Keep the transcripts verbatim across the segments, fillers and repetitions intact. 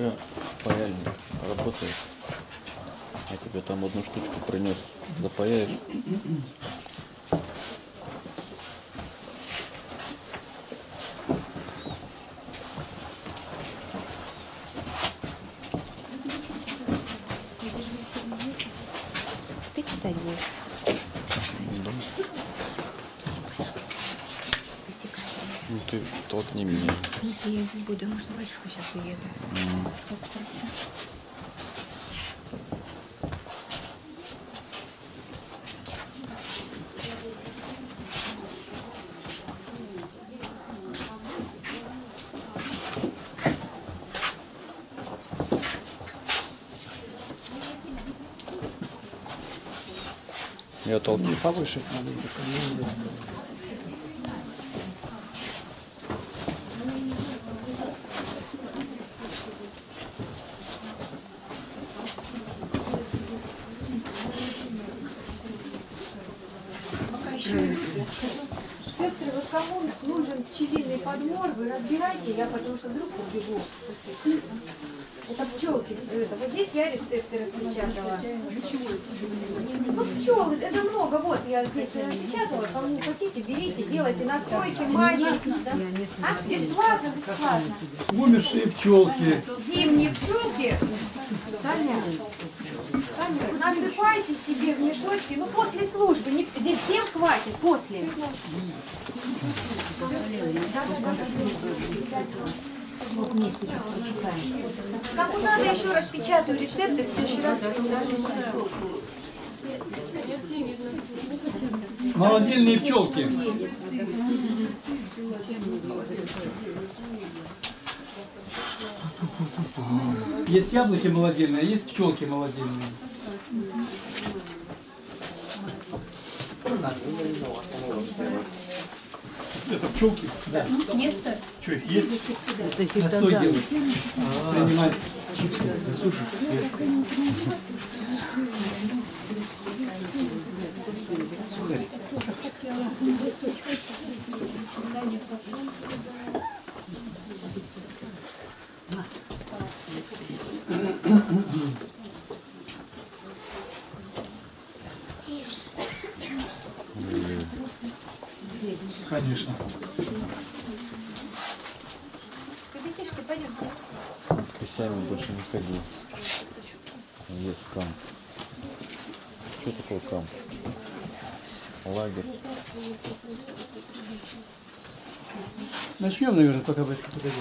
тебя паяльник работает. Я тебе там одну штучку принес. Запаяешь. Ты читать будешь? Засекай. Ну ты толкни меня. Я не буду, потому что батюшка сейчас уеду. Mm. Я толкну. Повыше надо, чтобы не... Разбирайте, я потому что вдруг убегу. Это пчелки. Это, вот здесь я рецепты распечатала. Ну, пчелы, это много. Вот я здесь распечатала. Кому хотите, берите, делайте настойки, маленькие. А, бесплатно, бесплатно. Умершие пчелки. Зимние пчелки. Насыпайте себе в мешочки. Ну, после службы. Здесь всем хватит после. Как надо, я еще раз печатаю рецепты, в следующий раз. Молодильные пчелки. Есть яблоки молодильные, а есть пчелки молодильные. Это пчелки? Да. Место? Что, их есть? Это настой делают. Принимают чипсы, засушишь. Сухари. Конечно. Кабинетишка, пойдем. Ты сами больше не ходи. Есть камп. Что такое камп? Лагерь. Начнем, наверное, пока батюшка подойдет.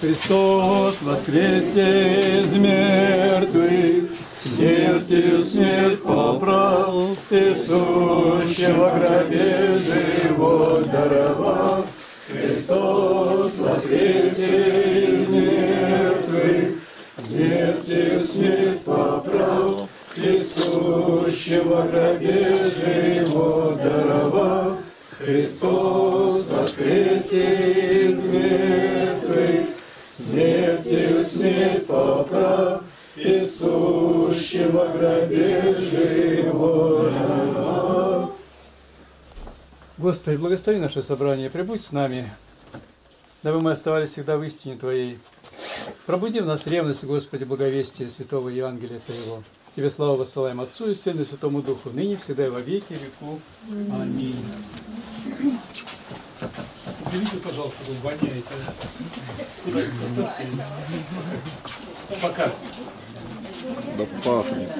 Христос воскресе из мертвых, смертью смерть поправ, и сущего гробежи его даровав. Христос воскресе из мертвых, смертью смерть поправ, и сущего гробежи его даровав. Христос воскресе из мертвых, смертью смерть поправ, и сущего гробежи его даровав. Господи, благослови наше собрание, прибудь с нами, дабы мы оставались всегда в истине Твоей. Пробуди в нас ревность, Господи, благовестия святого Евангелия Твоего. Тебе славу высылаем Отцу и Сыну и Святому Духу, ныне, всегда и во веки веков. Аминь. Уберите, пожалуйста, тут воняет. Пока. Да пахнет.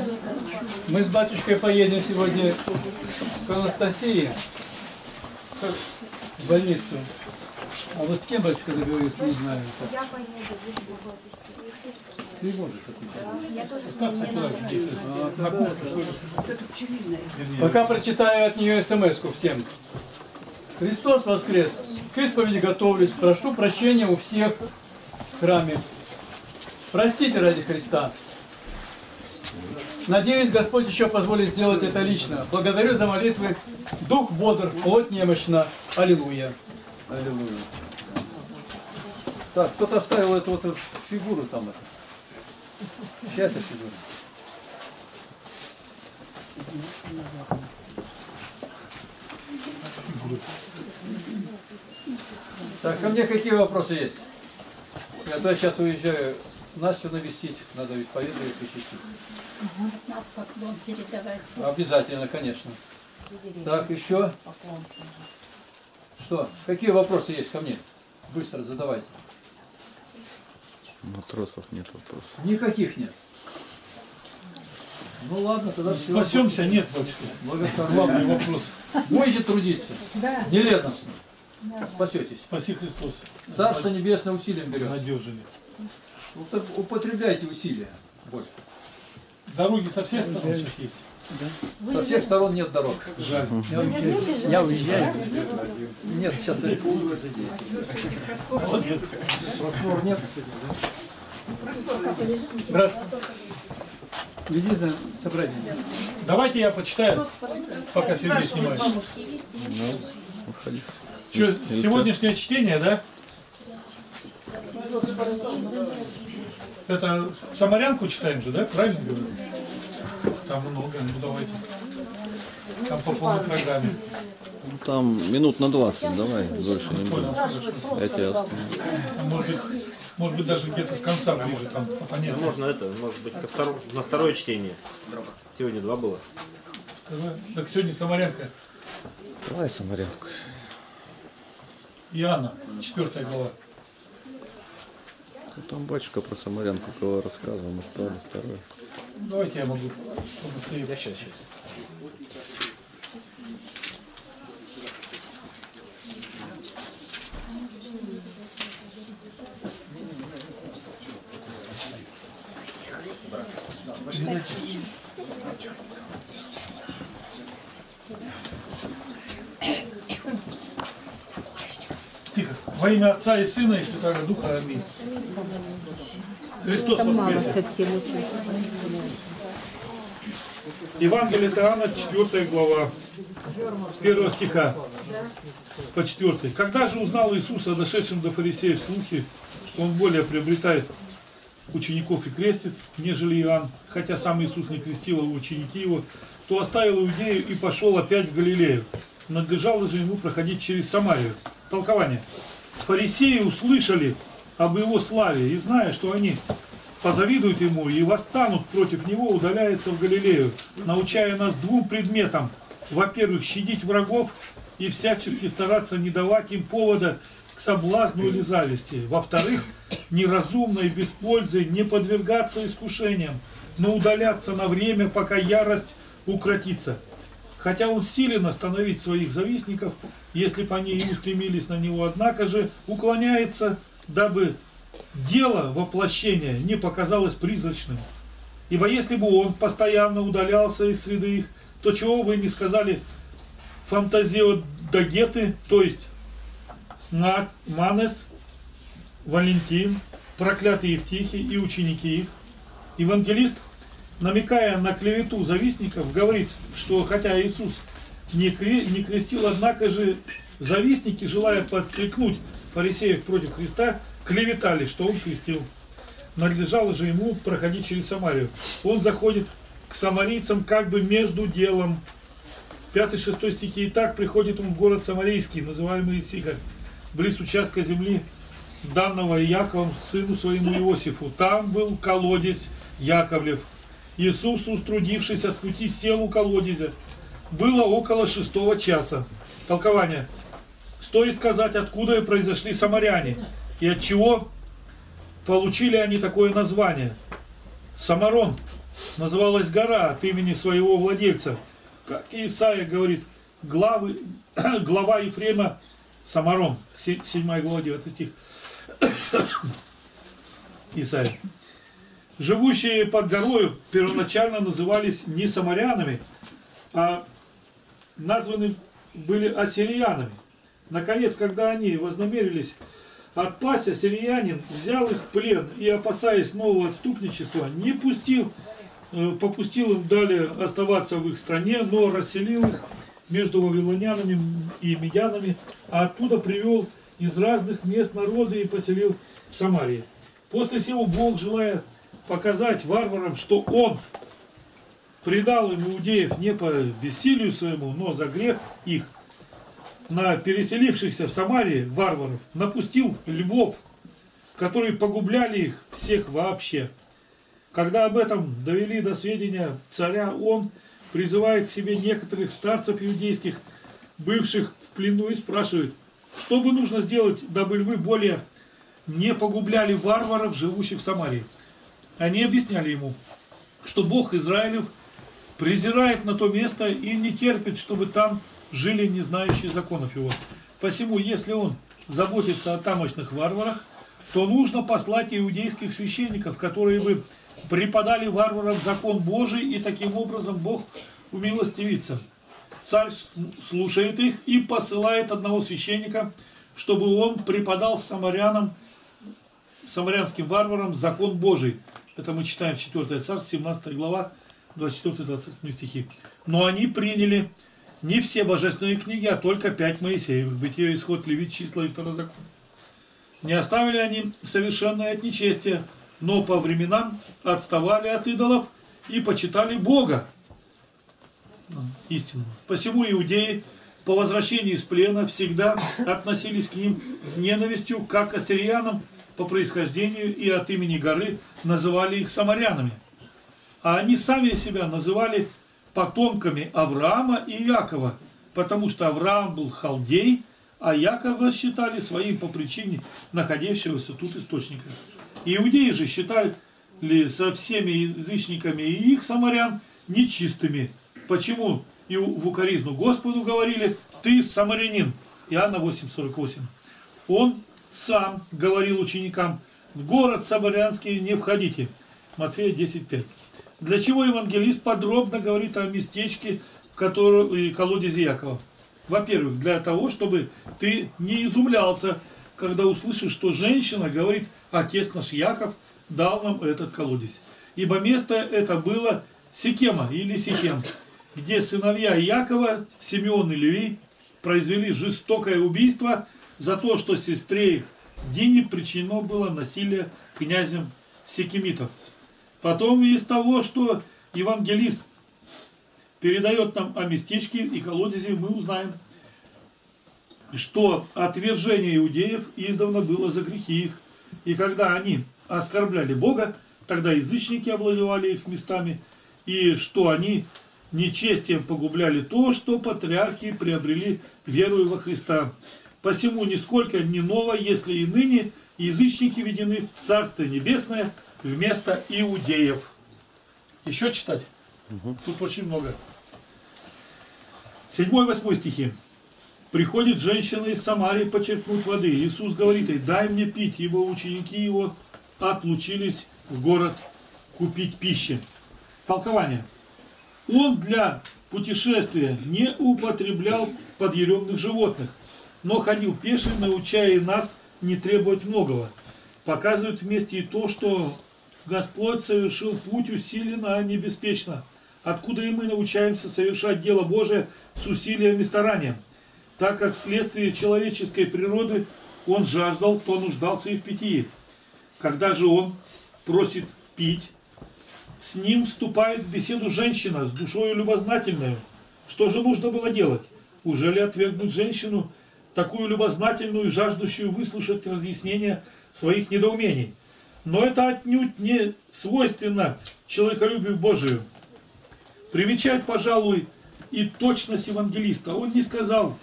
Мы с батюшкой поедем сегодня к Анастасии, в больницу. А вот с кем батюшка договорится, не знаю. Я поеду, ты можешь отвечать. Пока прочитаю от нее смс-ку всем. Христос воскрес. К исповеди готовлюсь. Прошу прощения у всех в храме. Простите ради Христа. Надеюсь, Господь еще позволит сделать это лично. Благодарю за молитвы. Дух бодр, плоть немощна. Аллилуйя. Аллилуйя. Так, кто-то оставил эту вот фигуру там. Сейчас я сижу. Так, ко мне какие вопросы есть? Я сейчас уезжаю Настю навестить, надо ведь поведать, посетить. Угу. Нас поклон передавать. Обязательно, конечно. Передавать. Так, еще? Поклон. Что? Какие вопросы есть ко мне? Быстро задавайте. Матросов нет вопросов. Никаких нет. Ну ладно, тогда все. Спасемся, нет больше. Главный вопрос. Будете трудиться? Да. Нелетностно. Да. Спасетесь. Спаси Христос. Царство Небесное усилием берет. Надежными. Ну так употребляйте усилия больше. Дороги со всех сторон сейчас есть. Да. Со всех сторон нет дорог. Жаль. Я уезжаю. Я уезжаю. Нет, сейчас я уже сидеть. Простор нет. Брат, иди за собранием. Давайте я почитаю, пока Сергей снимаешь. Что, сегодняшнее чтение, да? Это Самарянку читаем же, да? Правильно говорю? Там много, ну давайте. Там по полной программе. Ну, там минут на двадцать, давай, дольше не будем. Хотя... Может быть, может быть даже где-то с конца ближе, там понятно. Можно это, может быть, ко второму, на второе чтение. Сегодня два было. Так сегодня Самарянка. Давай Самарянку. Иоанна, четвертая глава. Там батюшка про Самарянку кого рассказывал, может, правда, второе. Давайте я могу побыстрее. Да, сейчас, сейчас. Тихо. Во имя Отца и Сына и Святого Духа. Аминь. Христос воскресе. Евангелие от Иоанна, четвёртая глава, с первого стиха по четвёртый. Когда же узнал Иисус о дошедшем до фарисеев слухе, что он более приобретает учеников и крестит, нежели Иоанн, хотя сам Иисус не крестил, а ученики его, то оставил Иудею и пошел опять в Галилею. Надлежало же ему проходить через Самарию. Толкование. Фарисеи услышали об его славе, и зная, что они позавидуют ему и восстанут против него, удаляется в Галилею, научая нас двум предметам. Во-первых, щадить врагов и всячески стараться не давать им повода к соблазну или зависти. Во-вторых, неразумно и без пользы не подвергаться искушениям, но удаляться на время, пока ярость укротится. Хотя он силен остановить своих завистников, если бы они и устремились на него, однако же уклоняется, дабы дело воплощения не показалось призрачным. Ибо если бы он постоянно удалялся из среды их, то чего вы не сказали фантазиодагеты, то есть Манес, Валентин, проклятые Евтихи и ученики их. Евангелист, намекая на клевету завистников, говорит, что хотя Иисус не крестил, однако же завистники, желая подстрекнуть фарисеев против Христа, клеветали, что он крестил. Надлежало же ему проходить через Самарию. Он заходит к самарийцам как бы между делом. пятый-шестой стихи. И так приходит он в город Самарийский, называемый Сихар, близ участка земли, данного Яковом, сыну своему Иосифу. Там был колодец Яковлев. Иисус, уструдившись от пути, сел у колодезя. Было около шестого часа. Толкование. Стоит сказать, откуда и произошли самаряне, и от чего получили они такое название. Самарон называлась гора от имени своего владельца. Как Исаия говорит, главы, глава Ефрема Самарон, седьмая глава, девятый стих. Исаия. Живущие под горою первоначально назывались не самарянами, а названы были ассириянами. Наконец, когда они вознамерились отпасть, ассириянин взял их в плен и, опасаясь нового отступничества, не пустил, попустил им далее оставаться в их стране, но расселил их между вавилонянами и медянами, а оттуда привел из разных мест народы и поселил в Самарии. После сего Бог, желая показать варварам, что Он предал им иудеев не по бессилию своему, но за грех их, на переселившихся в Самарии варваров напустил львов, которые погубляли их всех вообще. Когда об этом довели до сведения царя, он призывает к себе некоторых старцев иудейских, бывших в плену, и спрашивает, что бы нужно сделать, дабы львы более не погубляли варваров, живущих в Самарии. Они объясняли ему, что Бог Израилев презирает на то место и не терпит, чтобы там жили не знающие законов его. Посему, если он заботится о тамошных варварах, то нужно послать иудейских священников, которые бы преподали варварам закон Божий, и таким образом Бог умилостивится. Царь слушает их и посылает одного священника, чтобы он преподал самарянам, самарянским варварам закон Божий. Это мы читаем четвёртая Царств, семнадцатая глава, двадцать четвёртый — двадцать седьмой стихи. Но они приняли не все божественные книги, а только пять Моисеевых, Бытие, Исход, Левит, Числа и Второзакон. Не оставили они совершенное от нечестия, но по временам отставали от идолов и почитали Бога истинного. Посему иудеи по возвращении из плена всегда относились к ним с ненавистью, как к ассириянам по происхождению, и от имени горы называли их самарянами. А они сами себя называли потомками Авраама и Иакова, потому что Авраам был халдей, а Якова считали своим по причине находившегося тут источника. Иудеи же считали со всеми язычниками и их самарян нечистыми. Почему и в укоризну Господу говорили: «Ты самарянин» Иоанна восемь сорок восемь. Он сам говорил ученикам: «В город самарянский не входите» Матфея десять пять. Для чего евангелист подробно говорит о местечке, в котором колодезе Якова? Во-первых, для того, чтобы ты не изумлялся, когда услышишь, что женщина говорит: «Отец наш Яков дал нам этот колодец». Ибо место это было Сикема или Сикем, где сыновья Якова, Симеон и Леви, произвели жестокое убийство за то, что сестре их Дине причинено было насилие князем Сикемитов. Потом из того, что евангелист передает нам о местечке и колодезе, мы узнаем, что отвержение иудеев издавна было за грехи их. И когда они оскорбляли Бога, тогда язычники овладевали их местами, и что они нечестием погубляли то, что патриархи приобрели верою во Христа. Посему нисколько не ново, если и ныне язычники введены в Царство Небесное вместо иудеев. Еще читать? Угу. Тут очень много. седьмой-восьмой стихи. Приходит женщина из Самарии почерпнуть воды. Иисус говорит ей: «Дай мне пить», ибо ученики его отлучились в город купить пищи. Толкование. Он для путешествия не употреблял подъеремных животных, но ходил пешим, научая нас не требовать многого. Показывает вместе и то, что Господь совершил путь усиленно, а не беспечно, откуда и мы научаемся совершать дело Божие с усилием и старанием. Так как вследствие человеческой природы он жаждал, то нуждался и в питье. Когда же он просит пить, с ним вступает в беседу женщина с душою любознательной. Что же нужно было делать? Уже ли отвергнуть женщину, такую любознательную, жаждущую выслушать разъяснения своих недоумений? Но это отнюдь не свойственно человеколюбию Божию. Примечает, пожалуй, и точность евангелиста. Он не сказал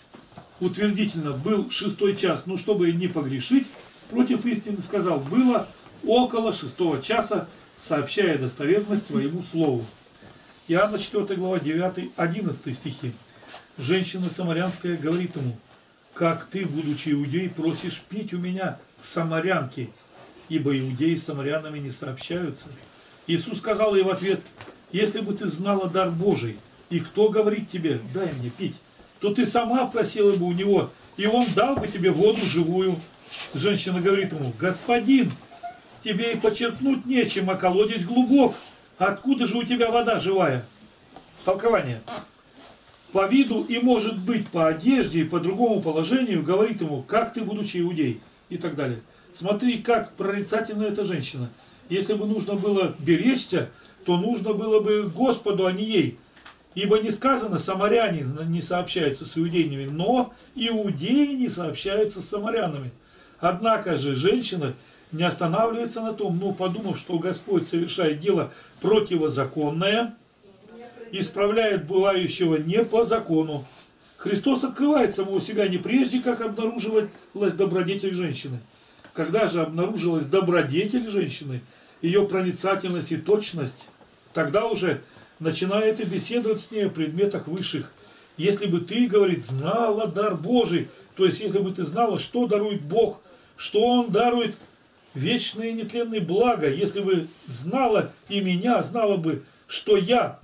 утвердительно: «Был шестой час, но чтобы не погрешить против истины, сказал: было около шестого часа», сообщая достоверность своему слову. Иоанна четвёртая глава, девятый-одиннадцатый стихи. Женщина самарянская говорит ему: «Как ты, будучи иудей, просишь пить у меня, самарянки? Ибо иудеи с самарянами не сообщаются». Иисус сказал ей в ответ: «Если бы ты знала дар Божий, и кто говорит тебе: дай мне пить, то ты сама просила бы у него, и он дал бы тебе воду живую». Женщина говорит ему: «Господин, тебе и почерпнуть нечем, а колодец глубок. Откуда же у тебя вода живая?» Толкование. По виду и, может быть, по одежде и по другому положению говорит ему: «Как ты, будучи иудей?» и так далее. Смотри, как прорицательна эта женщина. Если бы нужно было беречься, то нужно было бы Господу, а не ей. Ибо не сказано: самаряне не сообщаются с иудеями, но иудеи не сообщаются с самарянами. Однако же женщина не останавливается на том, но, подумав, что Господь совершает дело противозаконное, исправляет бывающего не по закону. Христос открывает самого себя не прежде, как обнаружилась добродетель женщины. Когда же обнаружилась добродетель женщины, ее проницательность и точность, тогда уже начинает и беседовать с ней о предметах высших. Если бы ты, говорит, знала дар Божий, то есть если бы ты знала, что дарует Бог, что Он дарует вечные и нетленные блага, если бы знала и меня, знала бы, что я,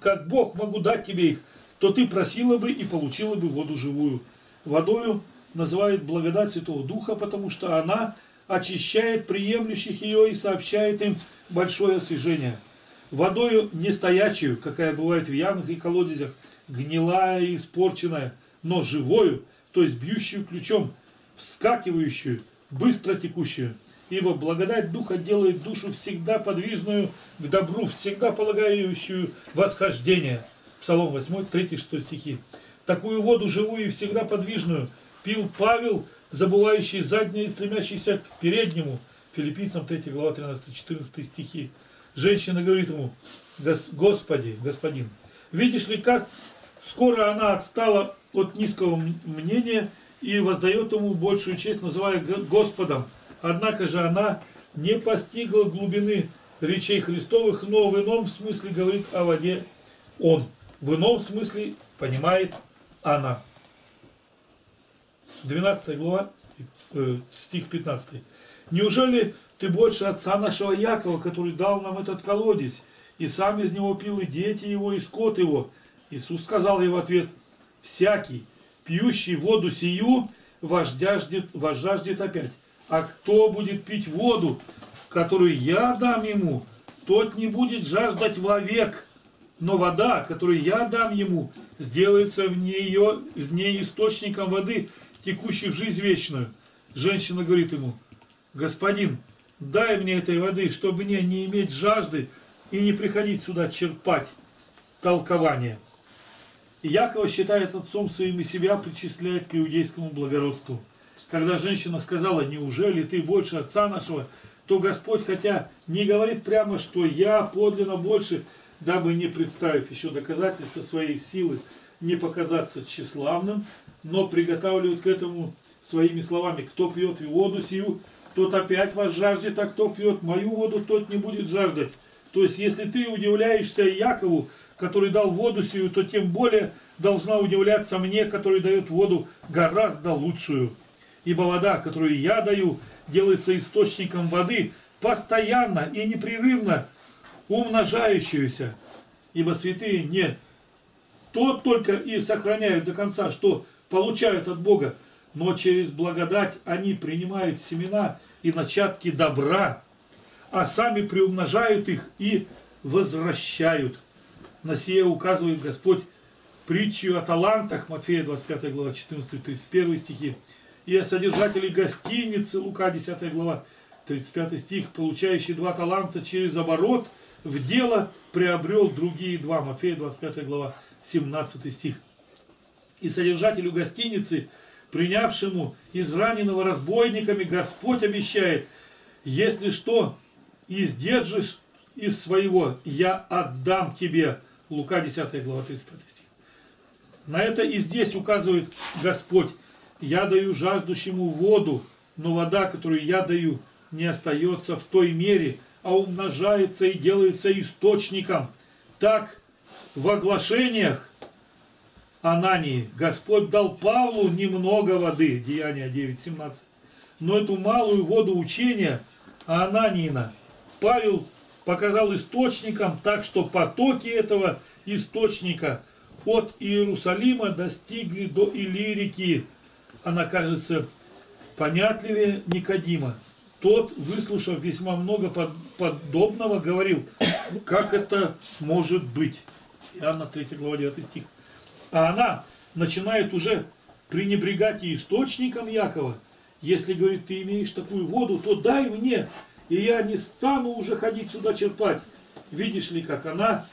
как Бог, могу дать тебе их, то ты просила бы и получила бы воду живую. Водою называют благодать Святого Духа, потому что она очищает приемлющих ее и сообщает им большое освежение. Водою нестоячую, какая бывает в ямах и колодезях, гнилая и испорченная, но живою, то есть бьющую ключом, вскакивающую, быстро текущую. Ибо благодать Духа делает душу всегда подвижную к добру, всегда полагающую восхождение. Псалом восьмой, три-шесть стихи. Такую воду живую и всегда подвижную пил Павел, забывающий заднее и стремящийся к переднему. Филиппийцам третья глава тринадцать-четырнадцать стихи. Женщина говорит ему: «Господи, господин, видишь ли, как скоро она отстала от низкого мнения и воздает ему большую честь, называя Господом. Однако же она не постигла глубины речей Христовых, но в ином смысле говорит о воде он. В ином смысле понимает она». двенадцатая глава, стих пятнадцатый. «Неужели ты больше отца нашего Якова, который дал нам этот колодец, и сам из него пил, и дети его, и скот его?» Иисус сказал ей в ответ: «Всякий, пьющий воду сию, возжаждет, возжаждет опять. А кто будет пить воду, которую я дам ему, тот не будет жаждать вовек. Но вода, которую я дам ему, сделается в нее, в ней источником воды, текущей в жизнь вечную». Женщина говорит ему: «Господин, дай мне этой воды, чтобы мне не иметь жажды и не приходить сюда черпать». Толкование. Якова считает отцом своим и себя причисляет к иудейскому благородству. Когда женщина сказала: «Неужели ты больше отца нашего?», то Господь, хотя не говорит прямо, что «я подлинно больше», дабы, не представив еще доказательства своей силы, не показаться тщеславным, но приготавливает к этому своими словами: «Кто пьет воду сию, тот опять возжаждет, а кто пьет мою воду, тот не будет жаждать». То есть, если ты удивляешься Якову, который дал воду сию, то тем более должна удивляться мне, который дает воду гораздо лучшую. Ибо вода, которую я даю, делается источником воды, постоянно и непрерывно умножающуюся. Ибо святые не то только и сохраняют до конца, что получают от Бога, но через благодать они принимают семена и начатки добра, а сами приумножают их и возвращают. На сие указывает Господь притчу о талантах, Матфея двадцать пятая глава четырнадцать-тридцать один стихи, и о содержателе гостиницы, Лука десятая глава тридцать пятый стих, получающий два таланта через оборот в дело приобрел другие два, Матфея двадцать пятая глава семнадцатый стих, и содержателю гостиницы, принявшему из раненого разбойниками, Господь обещает: «Если что издержишь из своего, я отдам тебе». Лука десятая глава тридцать пятый стих. На это и здесь указывает Господь: «Я даю жаждущему воду, но вода, которую я даю, не остается в той мере, а умножается и делается источником». Так в оглашениях Анании Господь дал Павлу немного воды, Деяния девять семнадцать. Но эту малую воду учения Ананина Павел показал источником, так что потоки этого источника от Иерусалима достигли до Иллирики. Она кажется понятливее Никодима. Тот, выслушав весьма много подобного, говорил: «Как это может быть?» Иоанна третья глава девятый стих. А она начинает уже пренебрегать и источником Якова. «Если, — говорит, — ты имеешь такую воду, то дай мне, и я не стану уже ходить сюда черпать». Видишь ли, как она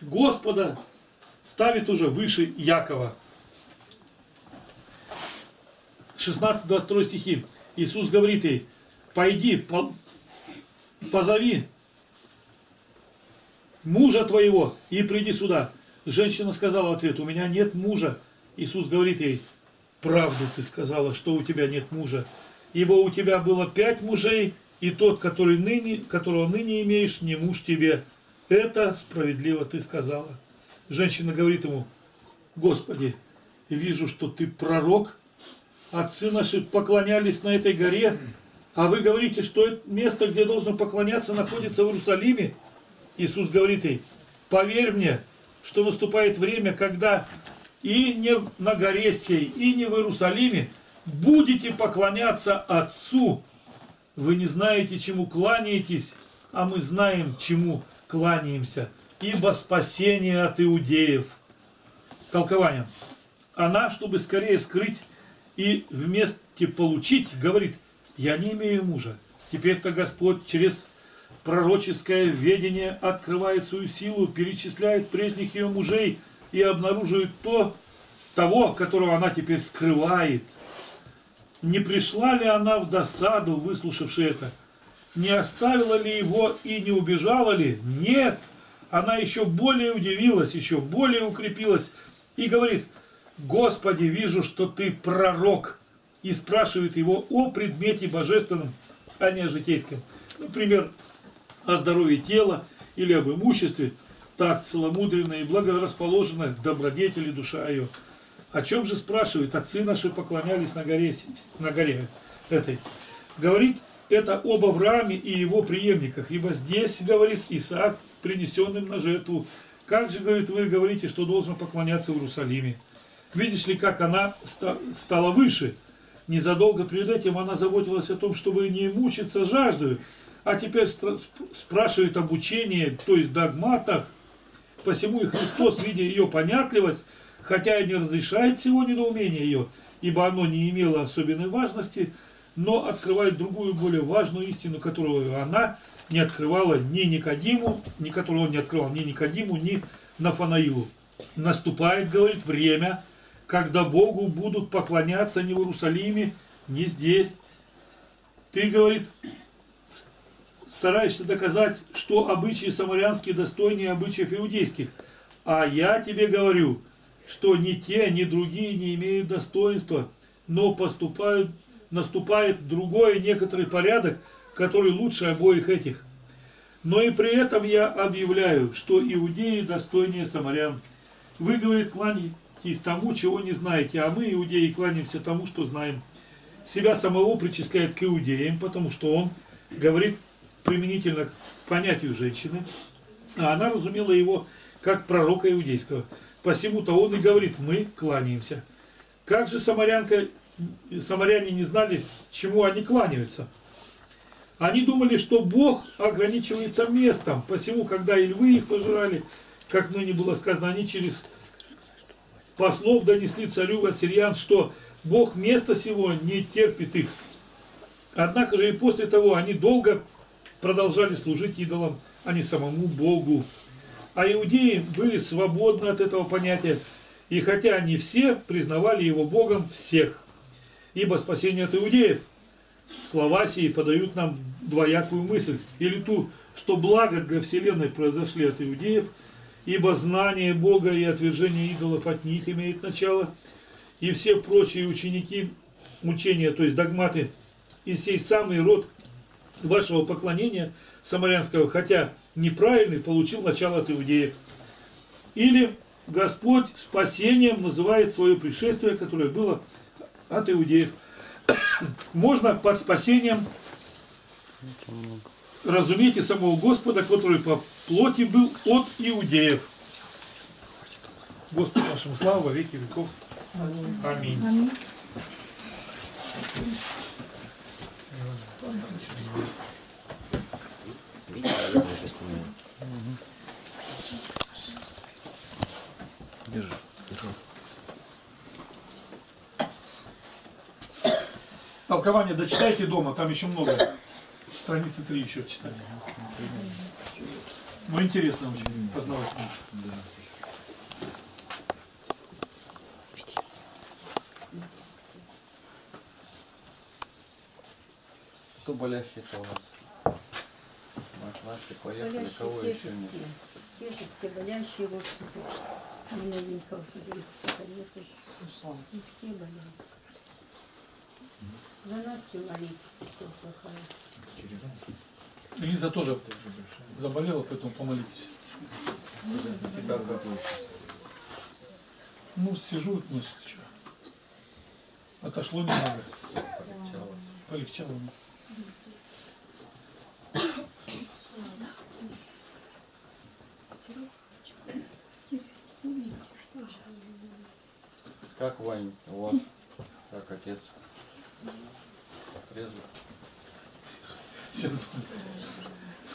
Господа ставит уже выше Якова. шестнадцать-двадцать два стихи. Иисус говорит ей: пойди, по... позови мужа твоего и приди сюда. Женщина сказала в ответ: у меня нет мужа. Иисус говорит ей: правду ты сказала, что у тебя нет мужа. Ибо у тебя было пять мужей, и тот, который ныне, которого ныне имеешь, не муж тебе. Это справедливо ты сказала. Женщина говорит ему: Господи, вижу, что ты пророк. Отцы наши поклонялись на этой горе, а вы говорите, что это место, где должен поклоняться, находится в Иерусалиме. Иисус говорит ей: поверь мне, что наступает время, когда и не на горе сей, и не в Иерусалиме будете поклоняться Отцу. Вы не знаете, чему кланяетесь, а мы знаем, чему кланяемся, ибо спасение от иудеев. Толкование. Она, чтобы скорее скрыть и вместе получить, говорит: я не имею мужа. Теперь-то Господь через пророческое ведение открывает свою силу, перечисляет прежних ее мужей и обнаруживает то, того, которого она теперь скрывает. Не пришла ли она в досаду, выслушавши это? Не оставила ли его и не убежала ли? Нет! Она еще более удивилась, еще более укрепилась и говорит: Господи, вижу, что ты пророк. И спрашивает его о предмете божественном, а не о житейском. Например, о здоровье тела или об имуществе. Так целомудренно и благорасположена к добродетели душа ее. О чем же спрашивает? Отцы наши поклонялись на горе, на горе этой. Говорит это об Аврааме и его преемниках. Ибо здесь, говорит, Исаак принесенным на жертву. Как же, говорит, вы говорите, что должен поклоняться в Иерусалиме? Видишь ли, как она стала выше? Незадолго перед этим она заботилась о том, чтобы не мучиться жаждою, а теперь спрашивает об учении, то есть догматах. Посему и Христос, видя ее понятливость, хотя и не разрешает всего недоумения ее, ибо оно не имело особенной важности, но открывает другую, более важную истину, которую она не открывала ни Никодиму, ни которую он не открывал ни Никодиму, ни Нафанаилу. Наступает, говорит, время, когда Богу будут поклоняться не в Иерусалиме, не здесь. Ты, говорит, стараешься доказать, что обычаи самарянские достойнее обычаев иудейских. А я тебе говорю, что ни те, ни другие не имеют достоинства, но поступают, наступает другой некоторый порядок, который лучше обоих этих. Но и при этом я объявляю, что иудеи достойнее самарян. Вы, говорит, кланяетесь тому, чего не знаете, а мы, иудеи, кланяемся тому, что знаем. Себя самого причисляет к иудеям, потому что он говорит применительно к понятию женщины, а она разумела его как пророка иудейского. Посему-то он и говорит: мы кланяемся. Как же самарянка, самаряне не знали, чему они кланяются? Они думали, что Бог ограничивается местом, посему, когда и львы их пожирали, как ныне было сказано, они через послов донесли царю ассириян, что Бог места сего не терпит их. Однако же и после того они долго продолжали служить идолам, а не самому Богу. А иудеи были свободны от этого понятия, и хотя они все признавали его Богом всех. Ибо спасение от иудеев, слова сии подают нам двоякую мысль, или ту, что благо для вселенной произошли от иудеев, ибо знание Бога и отвержение идолов от них имеет начало, и все прочие ученики учения, то есть догматы, и сей самый род вашего поклонения самарянского, хотя неправильный, получил начало от иудеев. Или Господь спасением называет свое пришествие, которое было от иудеев. Можно под спасением разуметь и самого Господа, который по плоти был от иудеев. Господу нашему славу во веки веков. Аминь. Аминь. Аминь. Держу, держу. Толкование дочитайте дома, там еще много. Страницы три еще читали. Ну, интересно очень, познавательно. Кто болящий-то у нас? Наши поехали, болящие, кого те еще нет? Те же все болящие, вот тут не новенького, фигуристика нету. И все болят. За нас все молитесь, все плохое. Лиза тоже заболела, поэтому помолитесь. И как готовишься? Ну, сижу, относится, что. Отошло немного. Полегчало. Полегчало. Как, Вань, у вас, как отец? Трезвый? Трезвый.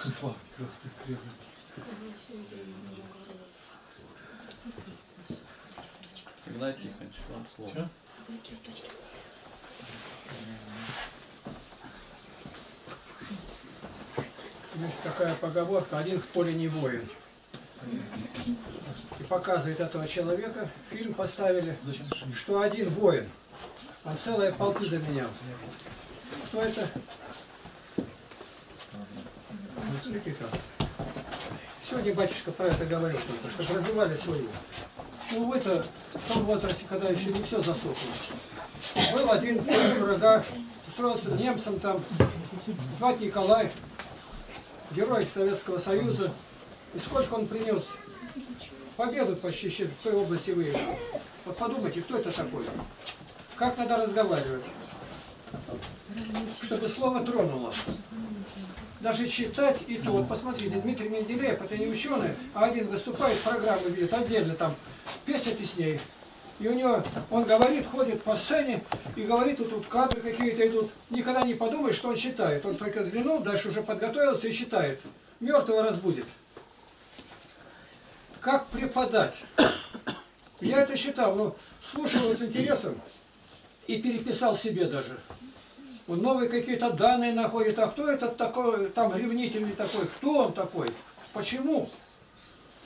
Слава тебе, Господи, трезвый. Игнать Тихонович, вам слово. Есть такая поговорка, один в поле не воин. И показывает этого человека, фильм поставили, что один воин. Он целые полки заменял. Кто это? Левитан. Сегодня батюшка про это говорил только, чтобы развивали свою. Ну, в это, в том возрасте, когда еще не все засохло. Был один врага, устроился немцам там, звать Николай, герой Советского Союза. И сколько он принес? Победу почти в той области выиграл. Вот подумайте, кто это такой? Как надо разговаривать, чтобы слово тронуло. Даже читать и то. Вот посмотрите, Дмитрий Менделеев, это не ученый, а один выступает, программу ведет отдельно там, песня песней. И у него, он говорит, ходит по сцене и говорит, вот тут кадры какие-то идут. Никогда не подумай, что он читает. Он только взглянул, дальше уже подготовился и читает. Мертвого разбудит. Как преподать? Я это читал, но слушал его с интересом и переписал себе даже. Он новые какие-то данные находит. А кто этот такой, там ревнительный такой? Кто он такой? Почему?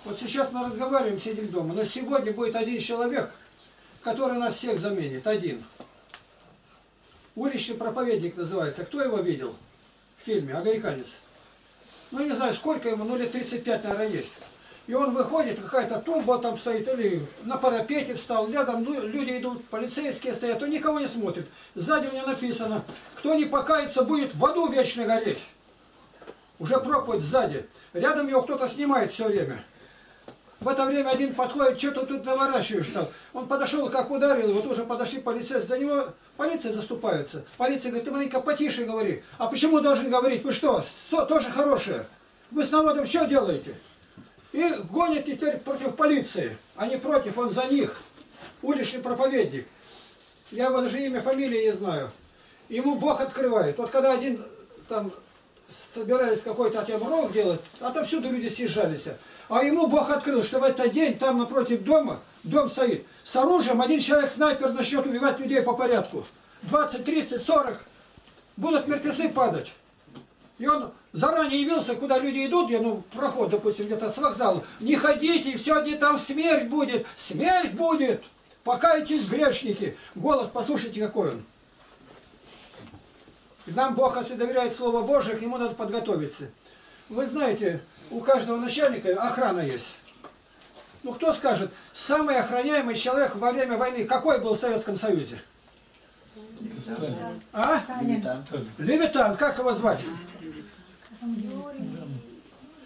Вот сейчас мы разговариваем, сидим дома, но сегодня будет один человек, который нас всех заменит. Один. Уличный проповедник называется. Кто его видел в фильме? Американец. Ну, не знаю, сколько ему, ну, лет тридцать пять, наверное, есть. И он выходит, какая-то тумба там стоит, или на парапете встал, рядом люди идут, полицейские стоят, он никого не смотрит. Сзади у него написано, кто не покается, будет в аду вечно гореть. Уже проповедь сзади. Рядом его кто-то снимает все время. В это время один подходит, что ты тут наворачиваешь там. Он подошел, как ударил, вот уже подошли полицейские, за него полиция заступается. Полиция говорит, ты маленько потише говори. А почему должен говорить? Вы что, тоже хорошие? Вы с народом что делаете? И гонит теперь против полиции, а не против, он за них. Уличный проповедник. Я его даже имя, фамилии не знаю. Ему Бог открывает. Вот когда один там собирались какой-то ров делать, отовсюду люди съезжались. А ему Бог открыл, что в этот день там напротив дома, дом стоит, с оружием один человек-снайпер начнет убивать людей по порядку. двадцать, тридцать, сорок. Будут мертвецы падать. И он заранее явился, куда люди идут, я, ну, проход, допустим, где-то с вокзала. Не ходите, сегодня там смерть будет, смерть будет. Покайтесь, грешники. Голос, послушайте, какой он. И нам Бог, если доверяет Слово Божие, к нему надо подготовиться. Вы знаете, у каждого начальника охрана есть. Ну, кто скажет, самый охраняемый человек во время войны, какой был в Советском Союзе? Сталин. А? Левитан. Левитан, как его звать?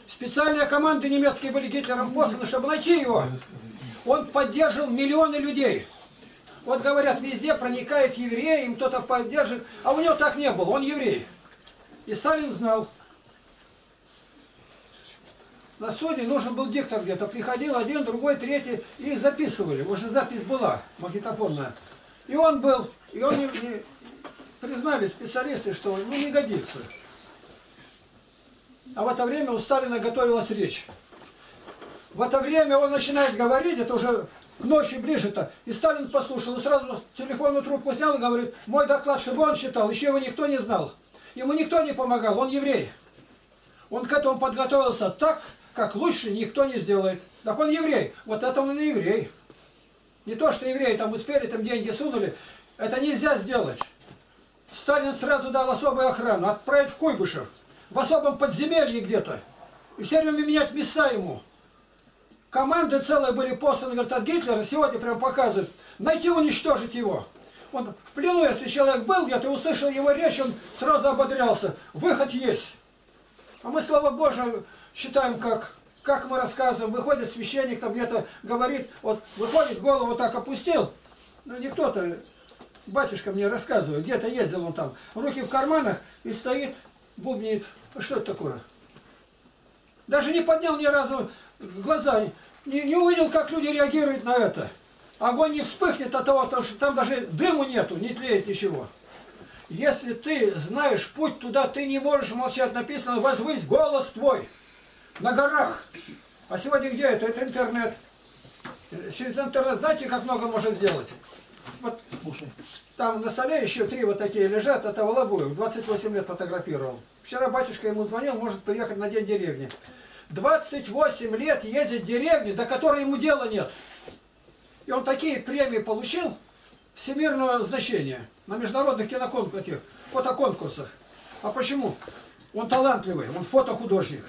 Специальные команды немецкие были Гитлером посланы, чтобы найти его. Он поддерживал миллионы людей. Вот говорят, везде проникает евреи, им кто-то поддерживает. А у него так не было, он еврей. И Сталин знал. На суде нужен был диктор где-то. Приходил один, другой, третий. И записывали. Уже запись была, магнитофонная. И он был. И он не, не признали специалисты, что он, ну, не годится. А в это время у Сталина готовилась речь. В это время он начинает говорить, это уже к ночи ближе-то. И Сталин послушал, и сразу телефонную трубку снял и говорит, мой доклад, чтобы он читал, еще его никто не знал. Ему никто не помогал, он еврей. Он к этому подготовился так, как лучше никто не сделает. Так он еврей. Вот это он и еврей. Не то, что евреи там успели, там деньги сунули. Это нельзя сделать. Сталин сразу дал особую охрану, отправить в Куйбышев, в особом подземелье где-то. И все время менять места ему. Команды целые были посланы, говорят, от Гитлера, сегодня прям показывают, найти, уничтожить его. Он в плену, если человек был где-то, услышал его речь, он сразу ободрялся. Выход есть. А мы, слава Божию, считаем, как, как мы рассказываем. Выходит священник, там где-то говорит, вот выходит, голову так опустил. Ну, не кто-то, батюшка мне рассказывает, где-то ездил он там. Руки в карманах и стоит, бубнит. Что это такое? Даже не поднял ни разу глаза, не, не увидел, как люди реагируют на это. Огонь не вспыхнет от того, потому что там даже дыму нету, не тлеет ничего. Если ты знаешь путь туда, ты не можешь молчать. Написано, возвысь голос твой на горах. А сегодня где это? Это интернет. Через интернет знаете, как много можно сделать? Вот, слушай. Там на столе еще три вот такие лежат, это Волобуев, двадцать восемь лет фотографировал. Вчера батюшка ему звонил, может приехать на день деревни. двадцать восемь лет ездит в деревню, до которой ему дела нет. И он такие премии получил, всемирного значения, на международных киноконкурсах, фотоконкурсах. А почему? Он талантливый, он фотохудожник.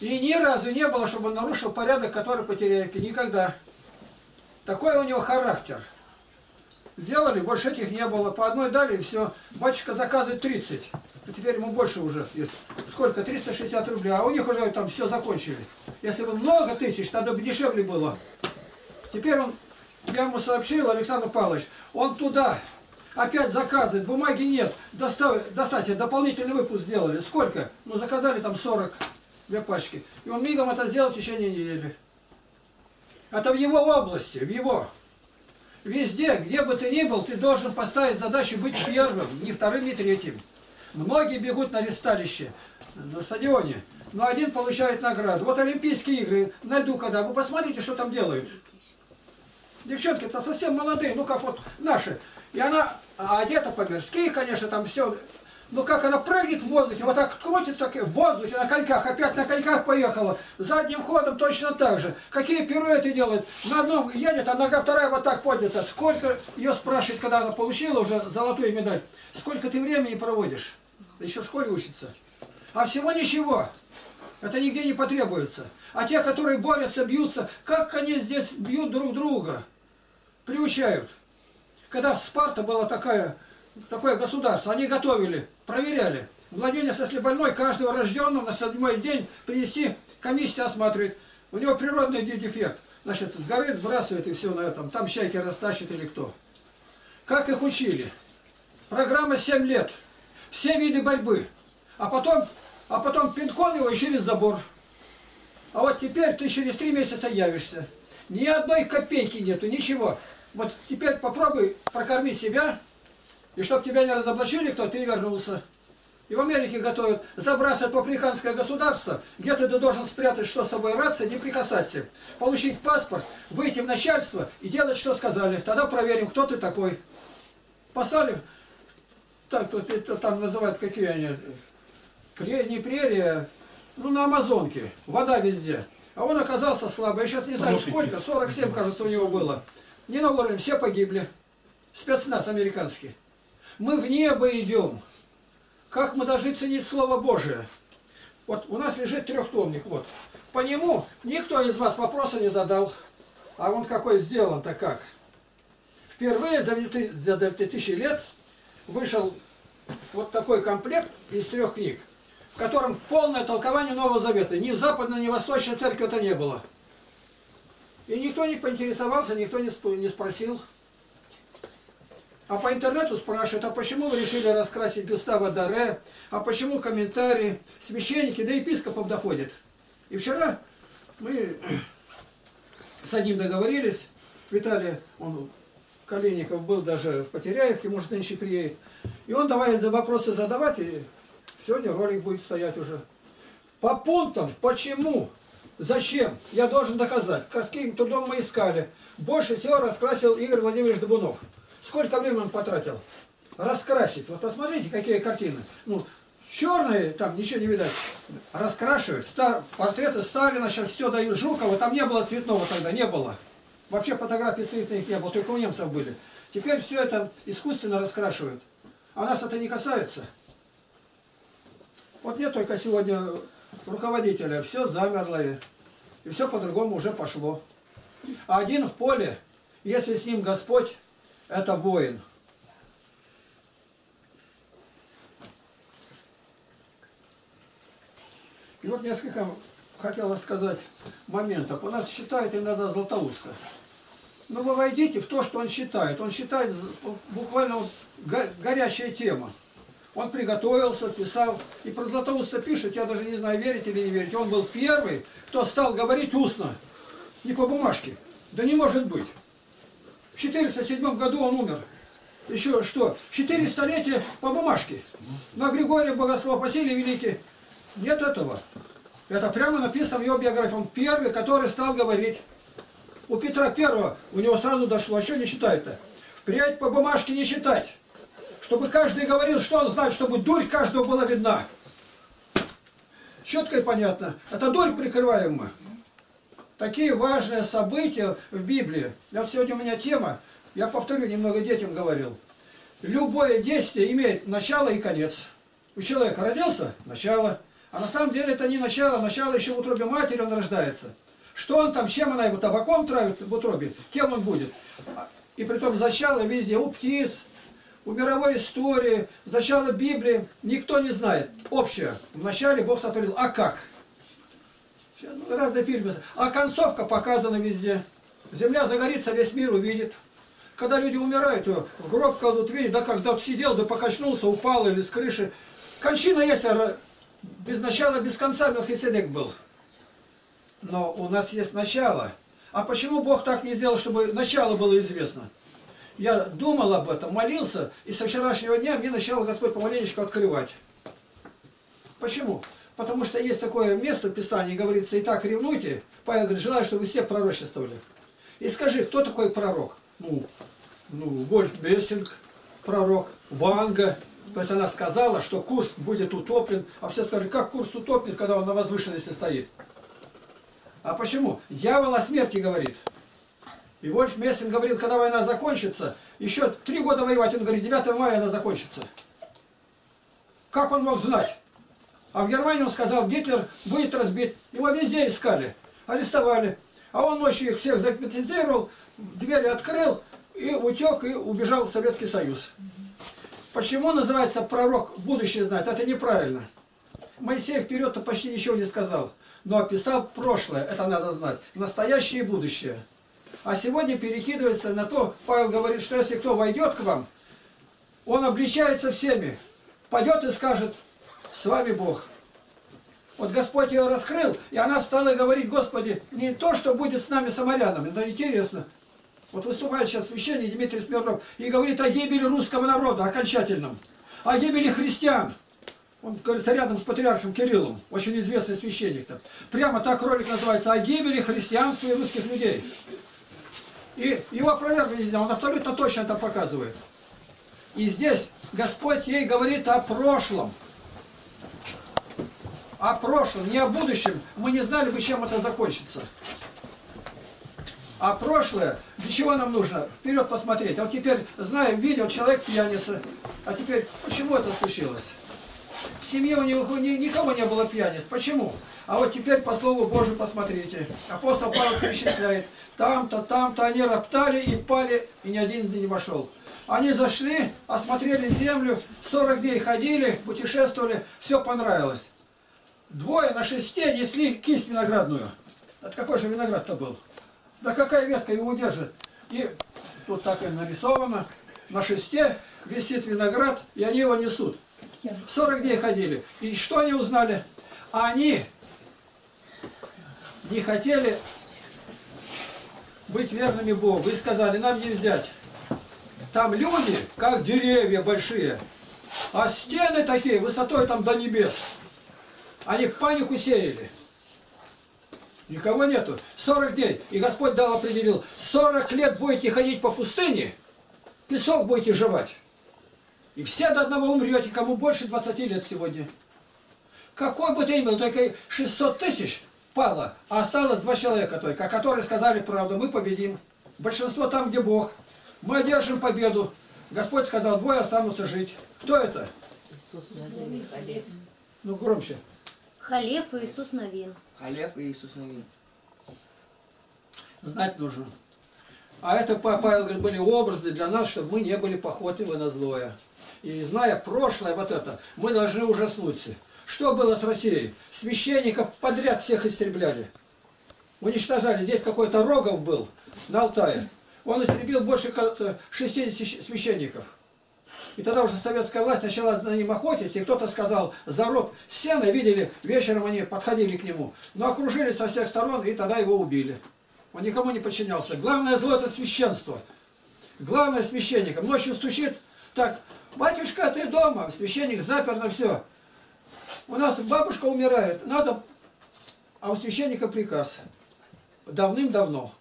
И ни разу не было, чтобы он нарушил порядок, который Потеряевки. Никогда. Такой у него характер. Сделали, больше этих не было. По одной дали, и все. Батюшка заказывает тридцать. А теперь ему больше уже есть. Сколько? триста шестьдесят рублей. А у них уже там все закончили. Если бы много тысяч, тогда бы дешевле было. Теперь он, я ему сообщил, Александр Павлович, он туда опять заказывает, бумаги нет. Достав, достать, дополнительный выпуск сделали. Сколько? Ну, заказали там сорок две пачки. И он мигом это сделал в течение недели. Это в его области, в его... Везде, где бы ты ни был, ты должен поставить задачу быть первым, не вторым, не третьим. Многие бегут на ресталище, на стадионе, но один получает награду. Вот Олимпийские игры, на льду когда, вы посмотрите, что там делают. Девчонки-то совсем молодые, ну как вот наши. И она одета по-мирски, конечно, там все. Ну как она прыгнет в воздухе, вот так крутится в воздухе, на коньках, опять на коньках поехала. Задним ходом точно так же. Какие пируэты делают? На одном едет, а нога вторая вот так поднята. Сколько, ее спрашивают, когда она получила уже золотую медаль, сколько ты времени проводишь? Еще в школе учится. А всего ничего. Это нигде не потребуется. А те, которые борются, бьются, как они здесь бьют друг друга? Приучают. Когда Спарта была такая... Такое государство. Они готовили, проверяли. Младенец, если больной, каждого рожденного на седьмой день принести, комиссия осматривает. У него природный дефект. Значит, с горы сбрасывает и все на этом. Там чайки растащит или кто. Как их учили? Программа семь лет. Все виды борьбы. А потом, а потом пинком его и через забор. А вот теперь ты через три месяца явишься. Ни одной копейки нету, ничего. Вот теперь попробуй прокорми себя. И чтобы тебя не разоблачили, кто ты вернулся. И в Америке готовят, забрасывают в африканское государство, где-то ты должен спрятать, что с собой раться, не прикасаться. Получить паспорт, выйти в начальство и делать, что сказали. Тогда проверим, кто ты такой. Послали, так, это, там называют, какие они, прерия, не прерия, ну на Амазонке, вода везде. А он оказался слабый, я сейчас не знаю сколько, сорок семь, кажется, у него было. Не на уровень, все погибли. Спецназ американский. Мы в небо идем. Как мы должны ценить Слово Божие? Вот у нас лежит трехтомник. Вот. По нему никто из вас вопроса не задал. А он какой сделан-то как? Впервые за две тысячи лет вышел вот такой комплект из трех книг, в котором полное толкование Нового Завета. Ни в Западной, ни в Восточной церкви это не было. И никто не поинтересовался, никто не спросил. А по интернету спрашивают, а почему вы решили раскрасить Гюстава Доре, а почему комментарии, священники, да епископов доходят. И вчера мы с одним договорились, Виталий, он, Коленников, был даже в Потеряевке, может, нынче приедет. И он давай за вопросы задавать, и сегодня ролик будет стоять уже. По пунктам, почему, зачем, я должен доказать, каким трудом мы искали. Больше всего раскрасил Игорь Владимирович Дубунов. Сколько времени он потратил? Раскрасить. Вот посмотрите, какие картины. Ну, черные, там ничего не видать. Раскрашивают. Стар... Портреты Сталина, сейчас все дают Жукова. Там не было цветного тогда, не было. Вообще фотографий цветных не было, только у немцев были. Теперь все это искусственно раскрашивают. А нас это не касается. Вот нет только сегодня руководителя, все замерло, и все по-другому уже пошло. А один в поле, если с ним Господь, это воин. И вот несколько хотела сказать моментов. У нас считают иногда Златоуста. Но вы войдите в то, что он считает. Он считает буквально горячая тема. Он приготовился, писал. И про Златоуста пишет, я даже не знаю, верить или не верить. Он был первый, кто стал говорить устно, не по бумажке. Да не может быть. В четыреста седьмом году он умер. Еще что? четыре столетия по бумажке. На Григория Богослова, Василий Великий. Нет этого. Это прямо написано в его биографии. Он первый, который стал говорить. У Петра Первого у него сразу дошло. А что не считает-то? Впредь по бумажке не считать. Чтобы каждый говорил, что он знает, чтобы дурь каждого была видна. Четко и понятно. Это дурь прикрываемая. Такие важные события в Библии. Вот сегодня у меня тема, я повторю, немного детям говорил. Любое действие имеет начало и конец. У человека родился начало. А на самом деле это не начало. Начало еще в утробе матери он рождается. Что он там, чем она его табаком травит в утробе, кем он будет. И притом зачало везде, у птиц, у мировой истории, зачало Библии. Никто не знает. Общее. Вначале Бог сотворил. А как? Разные фильмы. А концовка показана везде. Земля загорится, весь мир увидит. Когда люди умирают, в гроб кладут, видят, да когда сидел, да покачнулся, упал или с крыши. Кончина есть, без начала, без конца Мелхиседек был. Но у нас есть начало. А почему Бог так не сделал, чтобы начало было известно? Я думал об этом, молился, и со вчерашнего дня мне начал Господь помаленечку открывать. Почему? Потому что есть такое место в Писании, говорится, и так ревнуйте. Павел говорит, желаю, чтобы все пророчествовали. И скажи, кто такой пророк? Ну, ну Вольф Мессинг, пророк, Ванга. То есть она сказала, что Курск будет утоплен. А все сказали, как Курск утоплен, когда он на возвышенности стоит? А почему? Дьявол о смерти говорит. И Вольф Мессинг говорил, когда война закончится, еще три года воевать. Он говорит, девятого мая она закончится. Как он мог знать? А в Германии он сказал, Гитлер будет разбит. Его везде искали, арестовали. А он ночью их всех загипнотизировал, двери открыл, и утек, и убежал в Советский Союз. Почему называется пророк будущее знает? Это неправильно. Моисей вперед-то почти ничего не сказал, но описал прошлое, это надо знать, настоящее и будущее. А сегодня перекидывается на то, Павел говорит, что если кто войдет к вам, он обличается всеми, пойдет и скажет, с вами Бог. Вот Господь ее раскрыл, и она стала говорить, Господи, не то, что будет с нами самарянам, это интересно. Вот выступает сейчас священник Дмитрий Смирнов и говорит о гибели русского народа, окончательном, о гибели христиан. Он, кажется, рядом с патриархом Кириллом, очень известный священник-то. Прямо так ролик называется, о гибели христианства и русских людей. И его проверка не сделала, он абсолютно точно это показывает. И здесь Господь ей говорит о прошлом. О прошлом, не о будущем. Мы не знали бы, чем это закончится. А прошлое, для чего нам нужно? Вперед посмотреть. А вот теперь, знаем, видел, человек пьяница. А теперь, почему это случилось? В семье у него никого не было пьяниц. Почему? А вот теперь, по слову Божию, посмотрите. Апостол Павел перечисляет. Там-то, там-то они роптали и пали, и ни один день не вошел. Они зашли, осмотрели землю, сорок дней ходили, путешествовали, все понравилось. Двое на шесте несли кисть виноградную. От какой же виноград-то был? Да какая ветка его держит? И тут так и нарисовано. На шесте висит виноград, и они его несут. сорок дней ходили. И что они узнали? Они не хотели быть верными Богу. И сказали, нам не взять. Там люди, как деревья большие. А стены такие, высотой там до небес. Они панику сеяли. Никого нету. сорок дней. И Господь дал, определил. сорок лет будете ходить по пустыне, песок будете жевать. И все до одного умрете, кому больше двадцати лет сегодня. Какой бы ты ни был, только шестьсот тысяч пало, а осталось два человека только, которые сказали правду, мы победим. Большинство там, где Бог. Мы одержим победу. Господь сказал, двое останутся жить. Кто это? Иисус Навин. Халев. Ну, громче. Халев и Иисус Навин. Халев и Иисус Навин. Знать нужно. А это, Павел говорит, были образы для нас, чтобы мы не были похотливы на злое. И зная прошлое, вот это, мы должны ужаснуться. Что было с Россией? Священников подряд всех истребляли. Уничтожали. Здесь какой-то Рогов был на Алтае. Он истребил больше шестидесяти священников. И тогда уже советская власть начала на ним охотиться, и кто-то сказал, зарок сена, видели, вечером они подходили к нему, но окружили со всех сторон, и тогда его убили. Он никому не подчинялся. Главное зло – это священство. Главное – священником. Ночью стучит, так, батюшка, ты дома, священник запер на все. У нас бабушка умирает, надо, а у священника приказ. Давным-давно.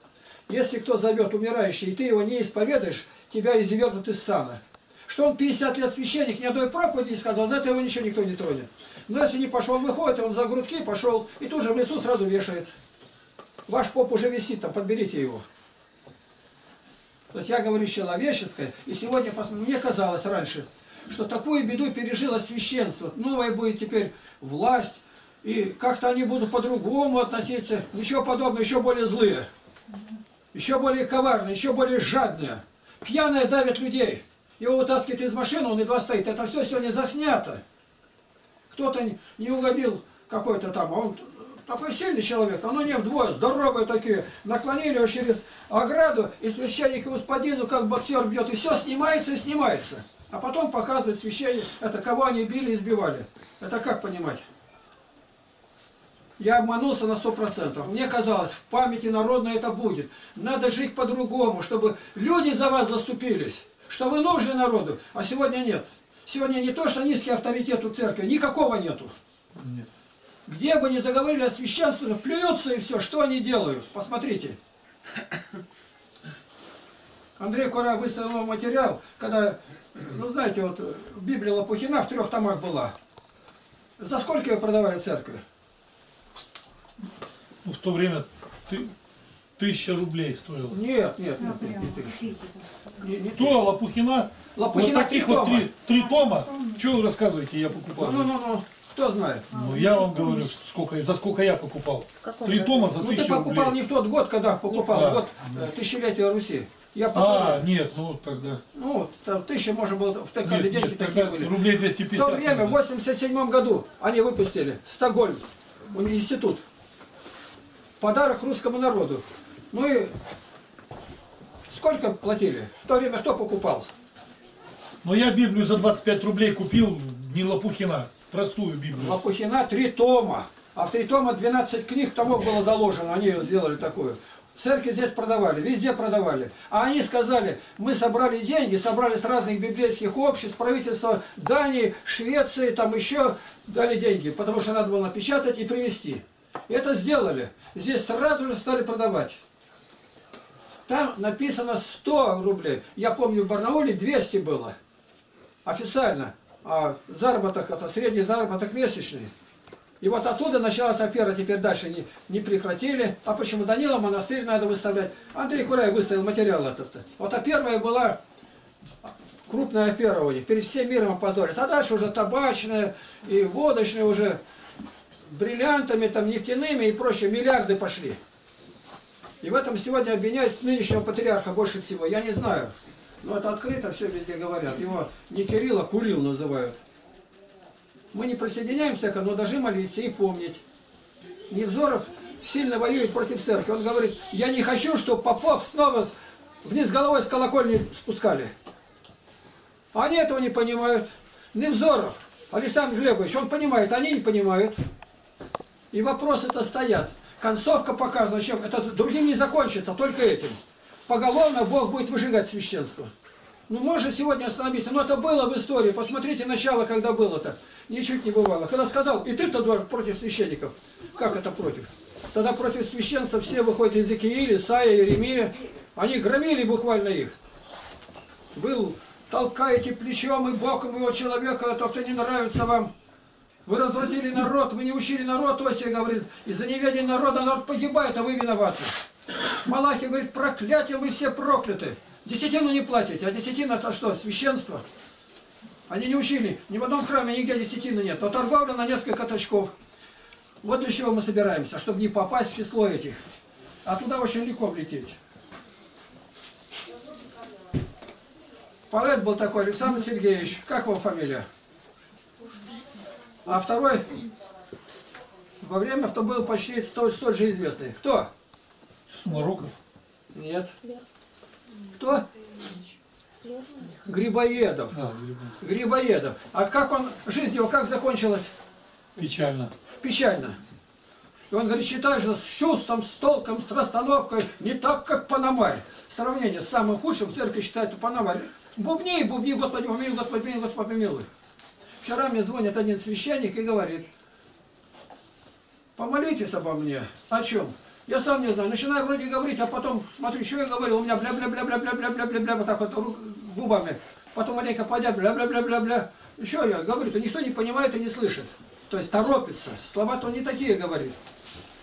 Если кто зовет умирающий, и ты его не исповедаешь, тебя извернут из сана. Что он пятьдесят лет священник, ни одной проповеди не сказал, за это его ничего никто не тронет. Но если не пошел, выходит, он за грудки пошел, и тут же в лесу сразу вешает. Ваш поп уже висит там, подберите его. То есть я говорю человеческое, и сегодня мне казалось раньше, что такую беду пережило священство. Новая будет теперь власть, и как-то они будут по-другому относиться, ничего подобного, еще более злые. Еще более коварные, еще более жадные. Пьяные давят людей. Его вытаскивают из машины, он едва стоит. Это все сегодня заснято. Кто-то не угодил какой-то там, а он такой сильный человек, оно не вдвое, здоровые такие. Наклонили его через ограду, и священник его сподизу, как боксер бьет. И все снимается и снимается. А потом показывает священник, это кого они били и избивали. Это как понимать? Я обманулся на сто процентов. Мне казалось, в памяти народной это будет. Надо жить по-другому, чтобы люди за вас заступились, что вы нужны народу. А сегодня нет. Сегодня не то, что низкий авторитет у церкви, никакого нету. Нет. Где бы ни заговорили о священстве, плюются и все. Что они делают? Посмотрите. Андрей Курай выставил материал, когда, ну знаете, вот Библия Лапухина в трех томах была. За сколько ее продавали в церкви? Ну, в то время ты, тысяча рублей стоило. Нет, нет, нет, нет, нет, нет, нет, нет. То Лапухина, Лапухина вот таких вот три, три тома. Что вы рассказываете, я покупал? Ну, ну, ну, кто знает? Ну, я вам говорю, сколько, за сколько я покупал. Три тома за тысячу рублей. Ну, ты покупал рублей. Не в тот год, когда покупал, да. Вот да. Тысячелетие Руси. Я а, нет, ну тогда... Ну, там тысяча, может было, в такие деньги нет, такие были. Рублей двести пятьдесят. В то время, в восемьдесят седьмом году, они выпустили Стокгольм, институт. Подарок русскому народу. Ну и сколько платили? В то время кто покупал? Но я Библию за двадцать пять рублей купил, не Лопухина, простую Библию. Лопухина три тома, а в три тома двенадцать книг томов было заложено, они ее сделали такую. Церкви здесь продавали, везде продавали. А они сказали, мы собрали деньги, собрали с разных библейских обществ, правительства Дании, Швеции, там еще дали деньги, потому что надо было напечатать и привезти. Это сделали. Здесь сразу же стали продавать. Там написано сто рублей. Я помню, в Барнауле двести было. Официально. А заработок, это средний заработок месячный. И вот оттуда началась афера, теперь дальше не, не прекратили. А почему? Данила монастырь надо выставлять. Андрей Курай выставил материал этот-то. Вот а первая была крупная афера у них. Перед всем миром опозорились. А дальше уже табачная и водочная уже... бриллиантами, там, нефтяными и прочее, миллиарды пошли. И в этом сегодня обвиняют нынешнего патриарха больше всего. Я не знаю. Но это открыто, все везде говорят. Его не Кирилл, а Курил называют. Мы не присоединяемся, но должны молиться и помнить. Невзоров сильно воюет против церкви. Он говорит, я не хочу, чтобы попов снова вниз головой с колокольни спускали. Они этого не понимают. Невзоров, Александр Глебович, он понимает, они не понимают. И вопросы-то стоят. Концовка показана, чем это другим не закончится, только этим. Поголовно Бог будет выжигать священство. Ну, можно сегодня остановиться, но это было в истории. Посмотрите начало, когда было-то. Ничуть не бывало. Когда сказал, и ты-то против священников. Как это против? Тогда против священства все выходят из Иезекииля, Исаия, Иеремия. Они громили буквально их. Был, толкаете плечом и боком его человека, то, кто не нравится вам. Вы развратили народ, вы не учили народ, Осия говорит, из-за неведения народа народ погибает, а вы виноваты. Малахия говорит, проклятие, вы все прокляты. Десятину не платите, а десятина это что, священство? Они не учили, ни в одном храме нигде десятины нет, но торговля на несколько точков. Вот для чего мы собираемся, чтобы не попасть в число этих. А туда очень легко влететь. Поэт был такой, Александр Сергеевич, как его фамилия? А второй, во время, кто был почти столь, столь же известный. Кто? Сумароков. Нет. Кто? Грибоедов. А, Грибоедов. А как он, жизнь его как закончилась? Печально. Печально. И он говорит, считай же с чувством, с толком, с расстановкой, не так, как Пономарь. Сравнение с самым худшим, церковь считает Пономарь. Бубни, бубни, Господи, помилуй, Господи, помилуй, Господи, помилуй. Вчера мне звонит один священник и говорит, помолитесь обо мне. О чем? Я сам не знаю. Начинаю вроде говорить, а потом смотрю, что я говорил, у меня бля-бля-бля-бля-бля-бля-бля-бля-бля, вот так вот губами. Потом маленько подя, бля-бля-бля-бля-бля. Еще я говорю, то никто не понимает и не слышит. То есть торопится. Слова-то он не такие говорит.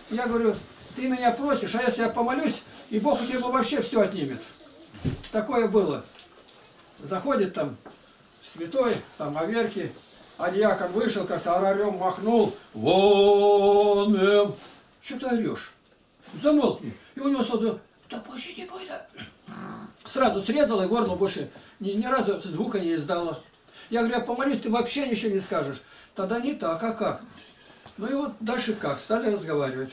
Я говорю, ты меня просишь, а если я помолюсь, и Бог у тебя вообще все отнимет. Такое было. Заходит там святой, там Аверки. А диакон вышел, как-то орарем махнул. Вон эм. Что ты орешь? Замолкни. И у него сразу, да пощади, пойда. Сразу срезала, и горло больше ни, ни разу звука не издало. Я говорю, я помолюсь, ты вообще ничего не скажешь. Тогда не так, а как? Ну и вот дальше как? Стали разговаривать.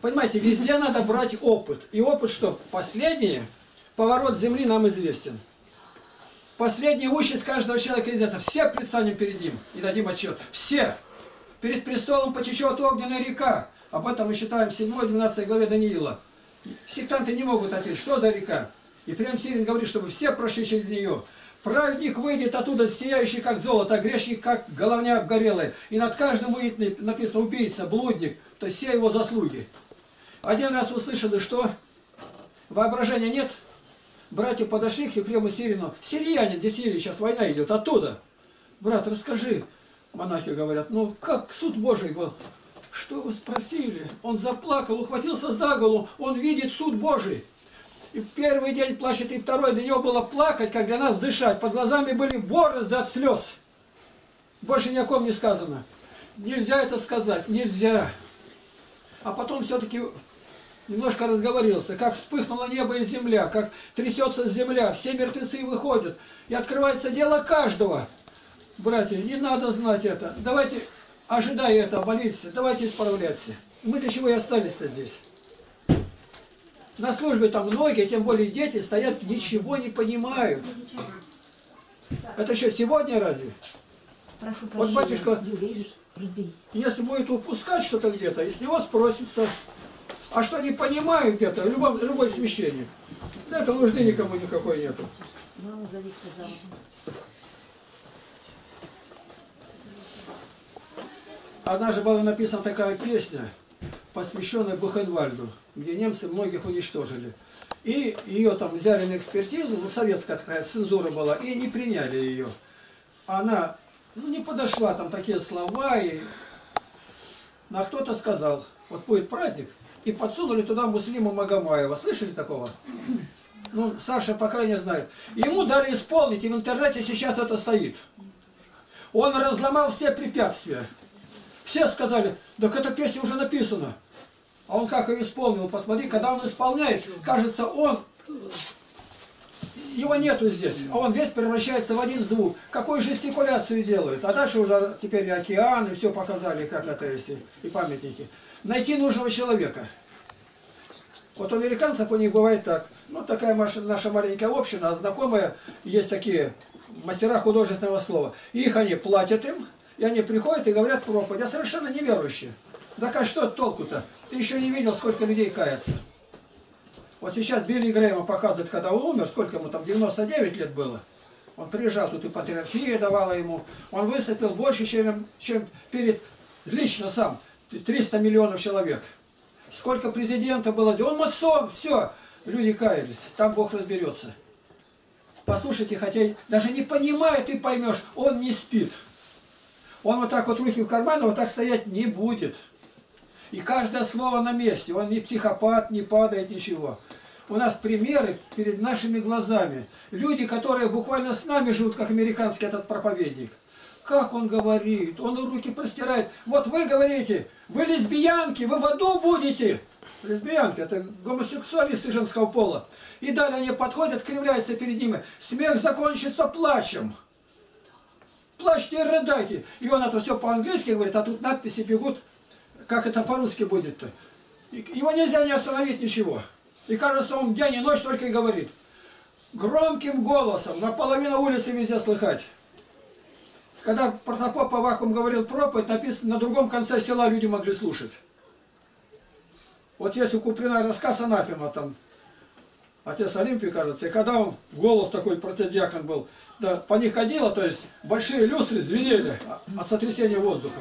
Понимаете, везде надо брать опыт. И опыт что? Последний поворот земли нам известен. Последний участь каждого человека из этого. Все предстанем перед ним и дадим отчет. Все. Перед престолом потечет огненная река. Об этом мы считаем в седьмой-двенадцатой главе Даниила. Сектанты не могут ответить, что за река. Ефрем Сирин говорит, чтобы все прошли через нее. Праведник выйдет оттуда, сияющий как золото, а грешник как головня обгорелая. И над каждым будет написано убийца, блудник, то есть все его заслуги. Один раз услышали, что воображения нет. Братья подошли к Ефрему Сирину. Сирияне, где Сирия, сейчас война идет, оттуда. Брат, расскажи. Монахи говорят, ну как суд Божий был? Что вы спросили? Он заплакал, ухватился за голову, он видит суд Божий. И первый день плачет, и второй, для него было плакать, как для нас дышать. Под глазами были борозды от слез. Больше ни о ком не сказано. Нельзя это сказать, нельзя. А потом все-таки... Немножко разговорился, как вспыхнуло небо и земля, как трясется земля, все мертвецы выходят. И открывается дело каждого. Братья, не надо знать это. Давайте, ожидая это, молитесь, давайте исправляться. Мы для чего и остались-то здесь. На службе там многие, тем более дети, стоят, ничего не понимают. Это еще сегодня разве? Прошу, прошу, вот батюшка, если будет упускать что-то где-то, и с него спросится... А что не понимают это, любой, любой священник. Да это нужды никому никакой нету. Мама, зовите замуж. Однажды была написана такая песня, посвященная Бухенвальду, где немцы многих уничтожили. И ее там взяли на экспертизу, ну советская такая цензура была, и не приняли ее. Она, ну не подошла, там такие слова, и... А кто-то сказал, вот будет праздник, и подсунули туда муслима Магомаева. Слышали такого? Ну, Саша, по крайней мере, знает. Ему дали исполнить, и в интернете сейчас это стоит. Он разломал все препятствия. Все сказали, так эта песня уже написана. А он как ее исполнил? Посмотри, когда он исполняет, кажется, он... Его нету здесь, а он весь превращается в один звук. Какую жестикуляцию делает? А дальше уже теперь и океан, и все показали, как это есть, и памятники. Найти нужного человека. Вот у американцев у них бывает так. Ну, такая наша маленькая община, а знакомые есть такие мастера художественного слова. И их они платят им, и они приходят и говорят проповедь. Я совершенно неверующий. Да как что толку-то? Ты еще не видел, сколько людей кается. Вот сейчас Билли Грейма показывает, когда он умер, сколько ему там, девяносто девять лет было. Он приезжал, тут и патриархия давала ему. Он выступил больше, чем, чем перед лично сам. триста миллионов человек. Сколько президента было. Он масон, все. Люди каялись. Там Бог разберется. Послушайте, хотя даже не понимая, ты поймешь, он не спит. Он вот так вот руки в карман, вот так стоять не будет. И каждое слово на месте. Он не психопат, не падает, ничего. У нас примеры перед нашими глазами. Люди, которые буквально с нами живут, как американский этот проповедник. Как он говорит, он руки простирает. Вот вы говорите, вы лесбиянки, вы в аду будете. Лесбиянки, это гомосексуалисты женского пола. И далее они подходят, кривляются перед ними. Смех закончится плачем. Плачьте и рыдайте. И он это все по-английски говорит, а тут надписи бегут. Как это по-русски будет-то? Его нельзя не остановить ничего. И кажется, он день и ночь только и говорит. Громким голосом, наполовину улицы везде слыхать. Когда протопоп Авакум говорил проповедь, написано, на другом конце села люди могли слушать. Вот есть у Куприна рассказ анафема, там, отец Олимпий, кажется, и когда он, голос такой, протодиакон был, да, по них ходило, то есть большие люстры звенели от сотрясения воздуха.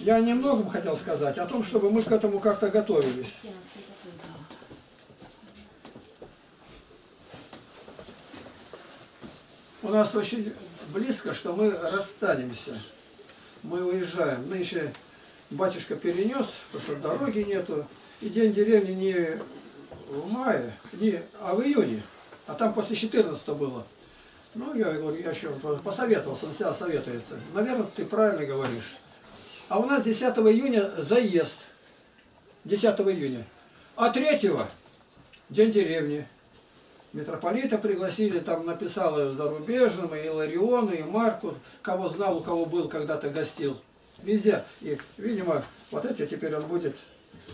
Я немного хотел сказать о том, чтобы мы к этому как-то готовились. У нас очень близко, что мы расстанемся. Мы уезжаем. Нынче батюшка перенес, потому что дороги нету. И день деревни не в мае, не, а в июне. А там после четырнадцатого было. Ну, я говорю, я еще посоветовался, он всегда советуется. Наверное, ты правильно говоришь. А у нас десятого июня заезд. десятого июня. А третьего день деревни. Митрополита пригласили, там написала зарубежным, и Илариона, и Марку, кого знал, у кого был, когда-то гостил. Везде. И, видимо, вот эти теперь он будет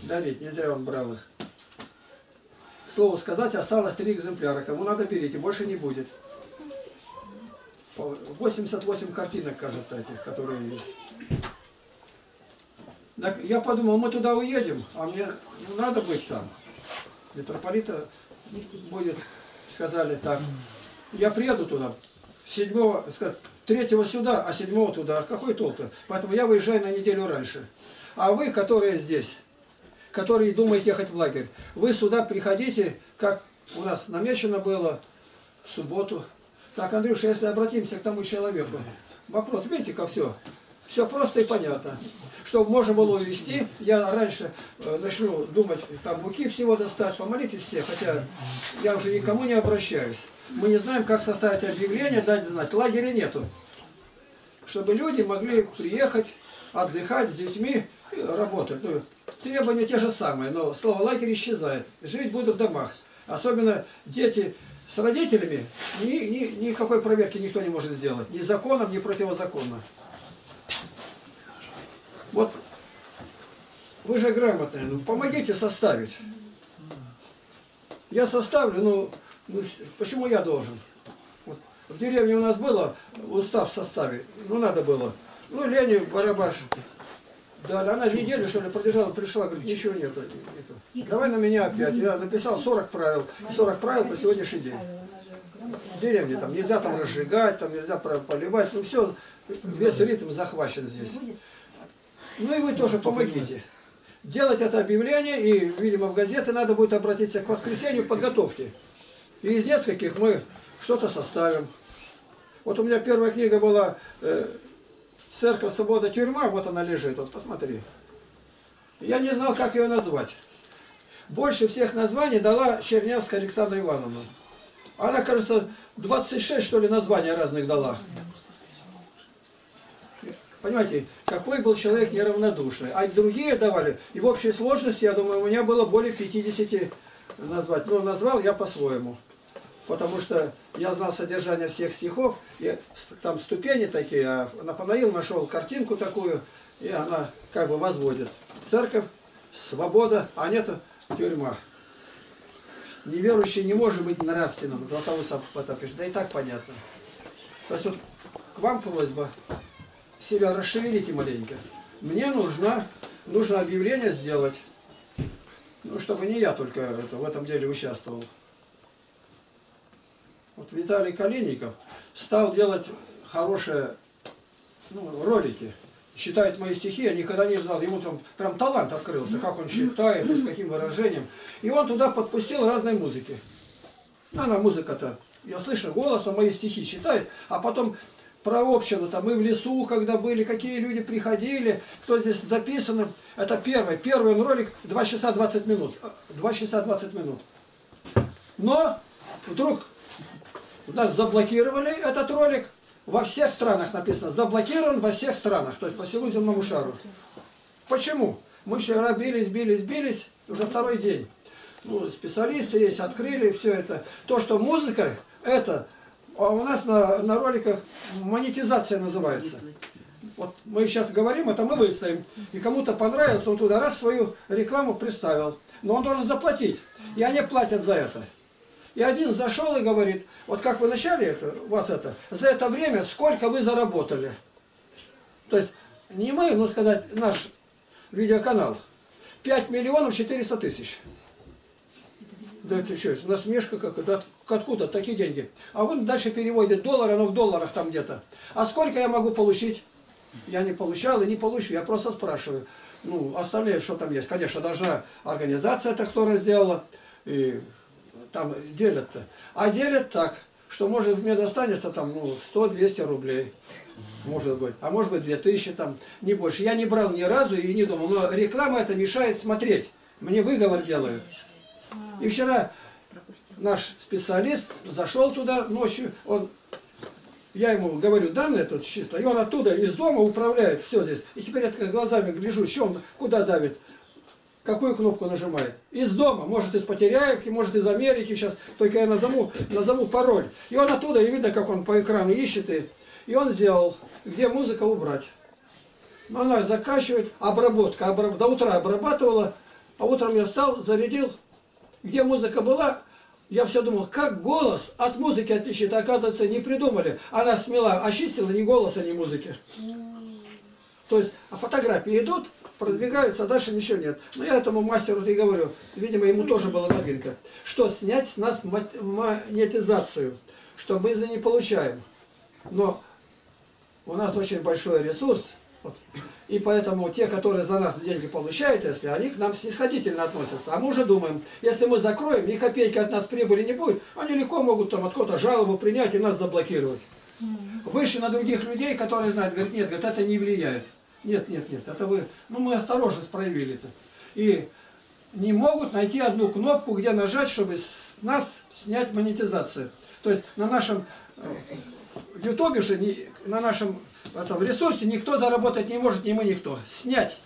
дарить, не зря он брал их. К слову сказать, осталось три экземпляра, кому надо берите, больше не будет. восемьдесят восемь картинок, кажется, этих, которые есть. Так, я подумал, мы туда уедем, а мне надо быть там. Митрополита будет... Сказали так, я приеду туда, седьмого, третьего сюда, а седьмого туда, какой толк-то? Поэтому я выезжаю на неделю раньше. А вы, которые здесь, которые думаете ехать в лагерь, вы сюда приходите, как у нас намечено было, в субботу. Так, Андрюша, если обратимся к тому человеку, вопрос, видите, как все? Все просто и понятно. Чтобы можно было увезти, я раньше э, начну думать, там буки всего достать, помолитесь все, хотя я уже никому не обращаюсь. Мы не знаем, как составить объявление, дать знать. Лагеря нету. Чтобы люди могли приехать, отдыхать с детьми, работать. Ну, требования те же самые, но слово лагерь исчезает. Жить буду в домах. Особенно дети с родителями, ни, ни, никакой проверки никто не может сделать. Ни законом, ни противозаконно. Вот, вы же грамотные, ну, помогите составить. Я составлю, ну, ну почему я должен? Вот, в деревне у нас было устав в составе, ну, надо было. Ну, Лене Барабаш, да, она неделю, что ли, продержала, пришла, говорит, ничего нету, нету. Давай на меня опять. Я написал сорок правил, сорок правил по сегодняшний день. В деревне там нельзя там разжигать, там нельзя поливать, ну, все, весь ритм захвачен здесь. Ну и вы тоже помогите. Делать это объявление, и, видимо, в газеты надо будет обратиться к воскресенью, подготовьте. И из нескольких мы что-то составим. Вот у меня первая книга была «Церковь, свобода, тюрьма», вот она лежит, вот посмотри. Я не знал, как ее назвать. Больше всех названий дала Чернявская Александра Ивановна. Она, кажется, двадцать шесть, что ли, названий разных дала. Понимаете, какой был человек неравнодушный. А другие давали. И в общей сложности, я думаю, у меня было более пятидесяти назвать. Но назвал я по-своему. Потому что я знал содержание всех стихов. И там ступени такие. А Нафанаил нашел картинку такую. И она как бы возводит. Церковь, свобода, а нет, тюрьма. Неверующий не может быть нравственным. Златоуст это пишет. Да и так понятно. То есть вот к вам просьба. Себя расшевелите маленько. Мне нужно, нужно объявление сделать. Ну, чтобы не я только это, в этом деле участвовал. Вот Виталий Коленников стал делать хорошие, ну, ролики. Считает мои стихи, я никогда не знал. Ему там прям талант открылся, как он считает, с каким выражением. И он туда подпустил разной музыки. Она музыка-то, я слышу голос, он мои стихи читает, а потом... про общину, там и в лесу, когда были, какие люди приходили, кто здесь записан. Это первый, первый ролик, два часа двадцать минут. два часа двадцать минут. Но вдруг нас заблокировали этот ролик. Во всех странах написано, заблокирован во всех странах, то есть по всему земному шару. Почему? Мы вчера бились, бились, бились, уже второй день. Ну, специалисты есть, открыли все это. То, что музыка, это... А у нас на, на роликах монетизация называется. Вот мы сейчас говорим, это мы выставим. И кому-то понравился, он туда раз свою рекламу представил. Но он должен заплатить. И они платят за это. И один зашел и говорит, вот как вы начали это, у вас это, за это время сколько вы заработали. То есть не мы, но сказать, наш видеоканал. пять миллионов четыреста тысяч. Да это что, это насмешка какая-то. Откуда такие деньги? А он дальше переводит доллар, оно в долларах там где-то. А сколько я могу получить? Я не получал и не получу, я просто спрашиваю. Ну, оставляю, что там есть. Конечно, должна организация, которая сделала, и там делят-то. А делят так, что может мне достанется там ну, сто-двести рублей. Может быть. А может быть две тысячи, там, не больше. Я не брал ни разу и не думал. Но реклама это мешает смотреть. Мне выговор делают. И вчера... Наш специалист зашел туда ночью, он, я ему говорю, данные тут чисто, и он оттуда из дома управляет все здесь. И теперь я так глазами гляжу, что он куда давит, какую кнопку нажимает. Из дома, может из Потеряевки, может из Америки сейчас, только я назову, назову пароль. И он оттуда, и видно, как он по экрану ищет, и, и он сделал, где музыка убрать. Но она заканчивает, обработка, обраб... до утра обрабатывала, а утром я встал, зарядил. Где музыка была, я все думал, как голос от музыки отличит. Оказывается, не придумали. Она смела, очистила ни голоса, ни музыки. То есть, а фотографии идут, продвигаются, а дальше ничего нет. Но я этому мастеру и говорю, видимо, ему тоже была новинка, что снять с нас монетизацию, что мы за не получаем. Но у нас очень большой ресурс. Вот. И поэтому те, которые за нас деньги получают, если они к нам снисходительно относятся. А мы уже думаем, если мы закроем, ни копейки от нас прибыли не будет, они легко могут там от кого-то жалобу принять и нас заблокировать. Выше на других людей, которые знают, говорят, нет, говорят, это не влияет. Нет, нет, нет, это вы... Ну, мы осторожность проявили-то. И не могут найти одну кнопку, где нажать, чтобы с нас снять монетизацию. То есть на нашем ютубе, на нашем... В этом ресурсе никто заработать не может, ни мы, никто. Снять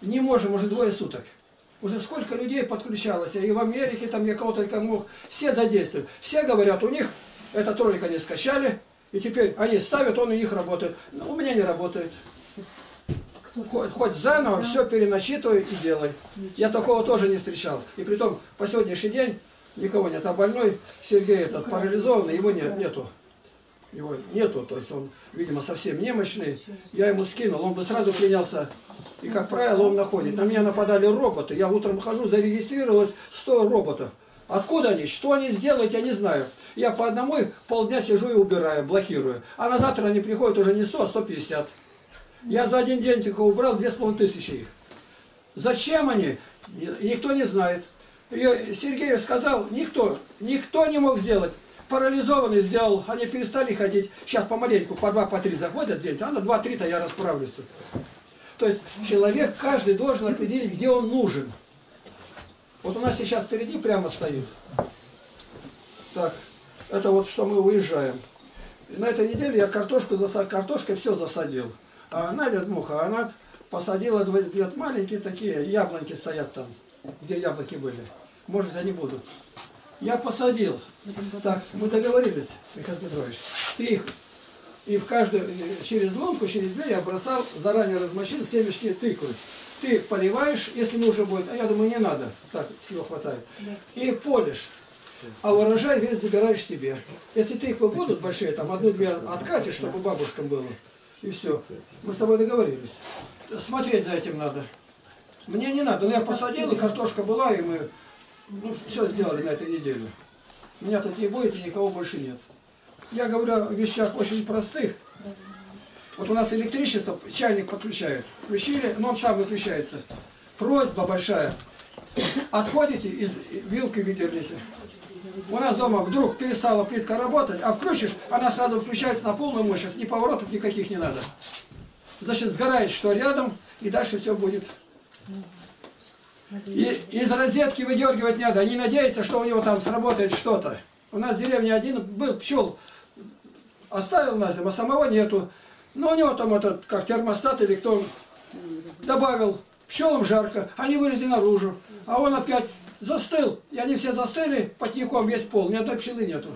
не можем уже двое суток. Уже сколько людей подключалось, и в Америке, там я кого-то только мог. Все задействовали. Все говорят, у них этот ролик они скачали, и теперь они ставят, он у них работает. Но у меня не работает. Хоть, хоть заново, да. Все переначитывай и делай. Ничего. Я такого тоже не встречал. И притом по сегодняшний день никого нет. А больной Сергей этот парализованный, его нет, нету. Его нету, то есть он, видимо, совсем немощный. Я ему скинул, он бы сразу принялся. И, как правило, он находит. На меня нападали роботы. Я утром хожу, зарегистрировалось сто роботов. Откуда они? Что они сделают, я не знаю. Я по одному их полдня сижу и убираю, блокирую. А на завтра они приходят уже не сто, а сто пятьдесят. Я за один день только убрал две с половиной тысячи их. Зачем они? Никто не знает. И Сергеев сказал, никто, никто не мог сделать. Парализованный сделал, они перестали ходить. Сейчас помаленьку по два, по три заходят день, а на два-три-то я расправлюсь тут. То есть человек каждый должен определить, где он нужен. Вот у нас сейчас впереди прямо стоит. Так, это вот что мы уезжаем. И на этой неделе я картошку засадил, картошкой все засадил. А Надя муха, она посадила две, две маленькие такие яблоньки стоят там, где яблоки были. Может, они будут. Я посадил. Так, мы договорились, Михаил Петрович. Ты их и в каждую, через лунку, через две я бросал, заранее размочил семечки тыквы. Ты их поливаешь, если уже будет, а я думаю, не надо, так всего хватает. И полишь, а урожай весь добираешь себе. Если тыквы будут большие, там одну-две откатишь, чтобы бабушкам было. И все. Мы с тобой договорились. Смотреть за этим надо. Мне не надо, но я посадил, и картошка была, и мы... Ну, все сделали на этой неделе. Меня тут не будет, и никого больше нет. Я говорю о вещах очень простых. Вот у нас электричество, чайник подключают. Включили, но он сам выключается. Просьба большая. Отходите, из вилки выдерните. У нас дома вдруг перестала плитка работать, а включишь, она сразу включается на полную мощность, ни поворотов никаких не надо. Значит, сгорает что рядом, и дальше все будет. И из розетки выдергивать не надо, они надеются, что у него там сработает что-то. У нас в деревне один был пчел, оставил на зиму, а самого нету. Но у него там этот, как термостат или кто, добавил. Пчелам жарко, они вылезли наружу, а он опять застыл. И они все застыли, потником весь пол, ни одной пчелы нету.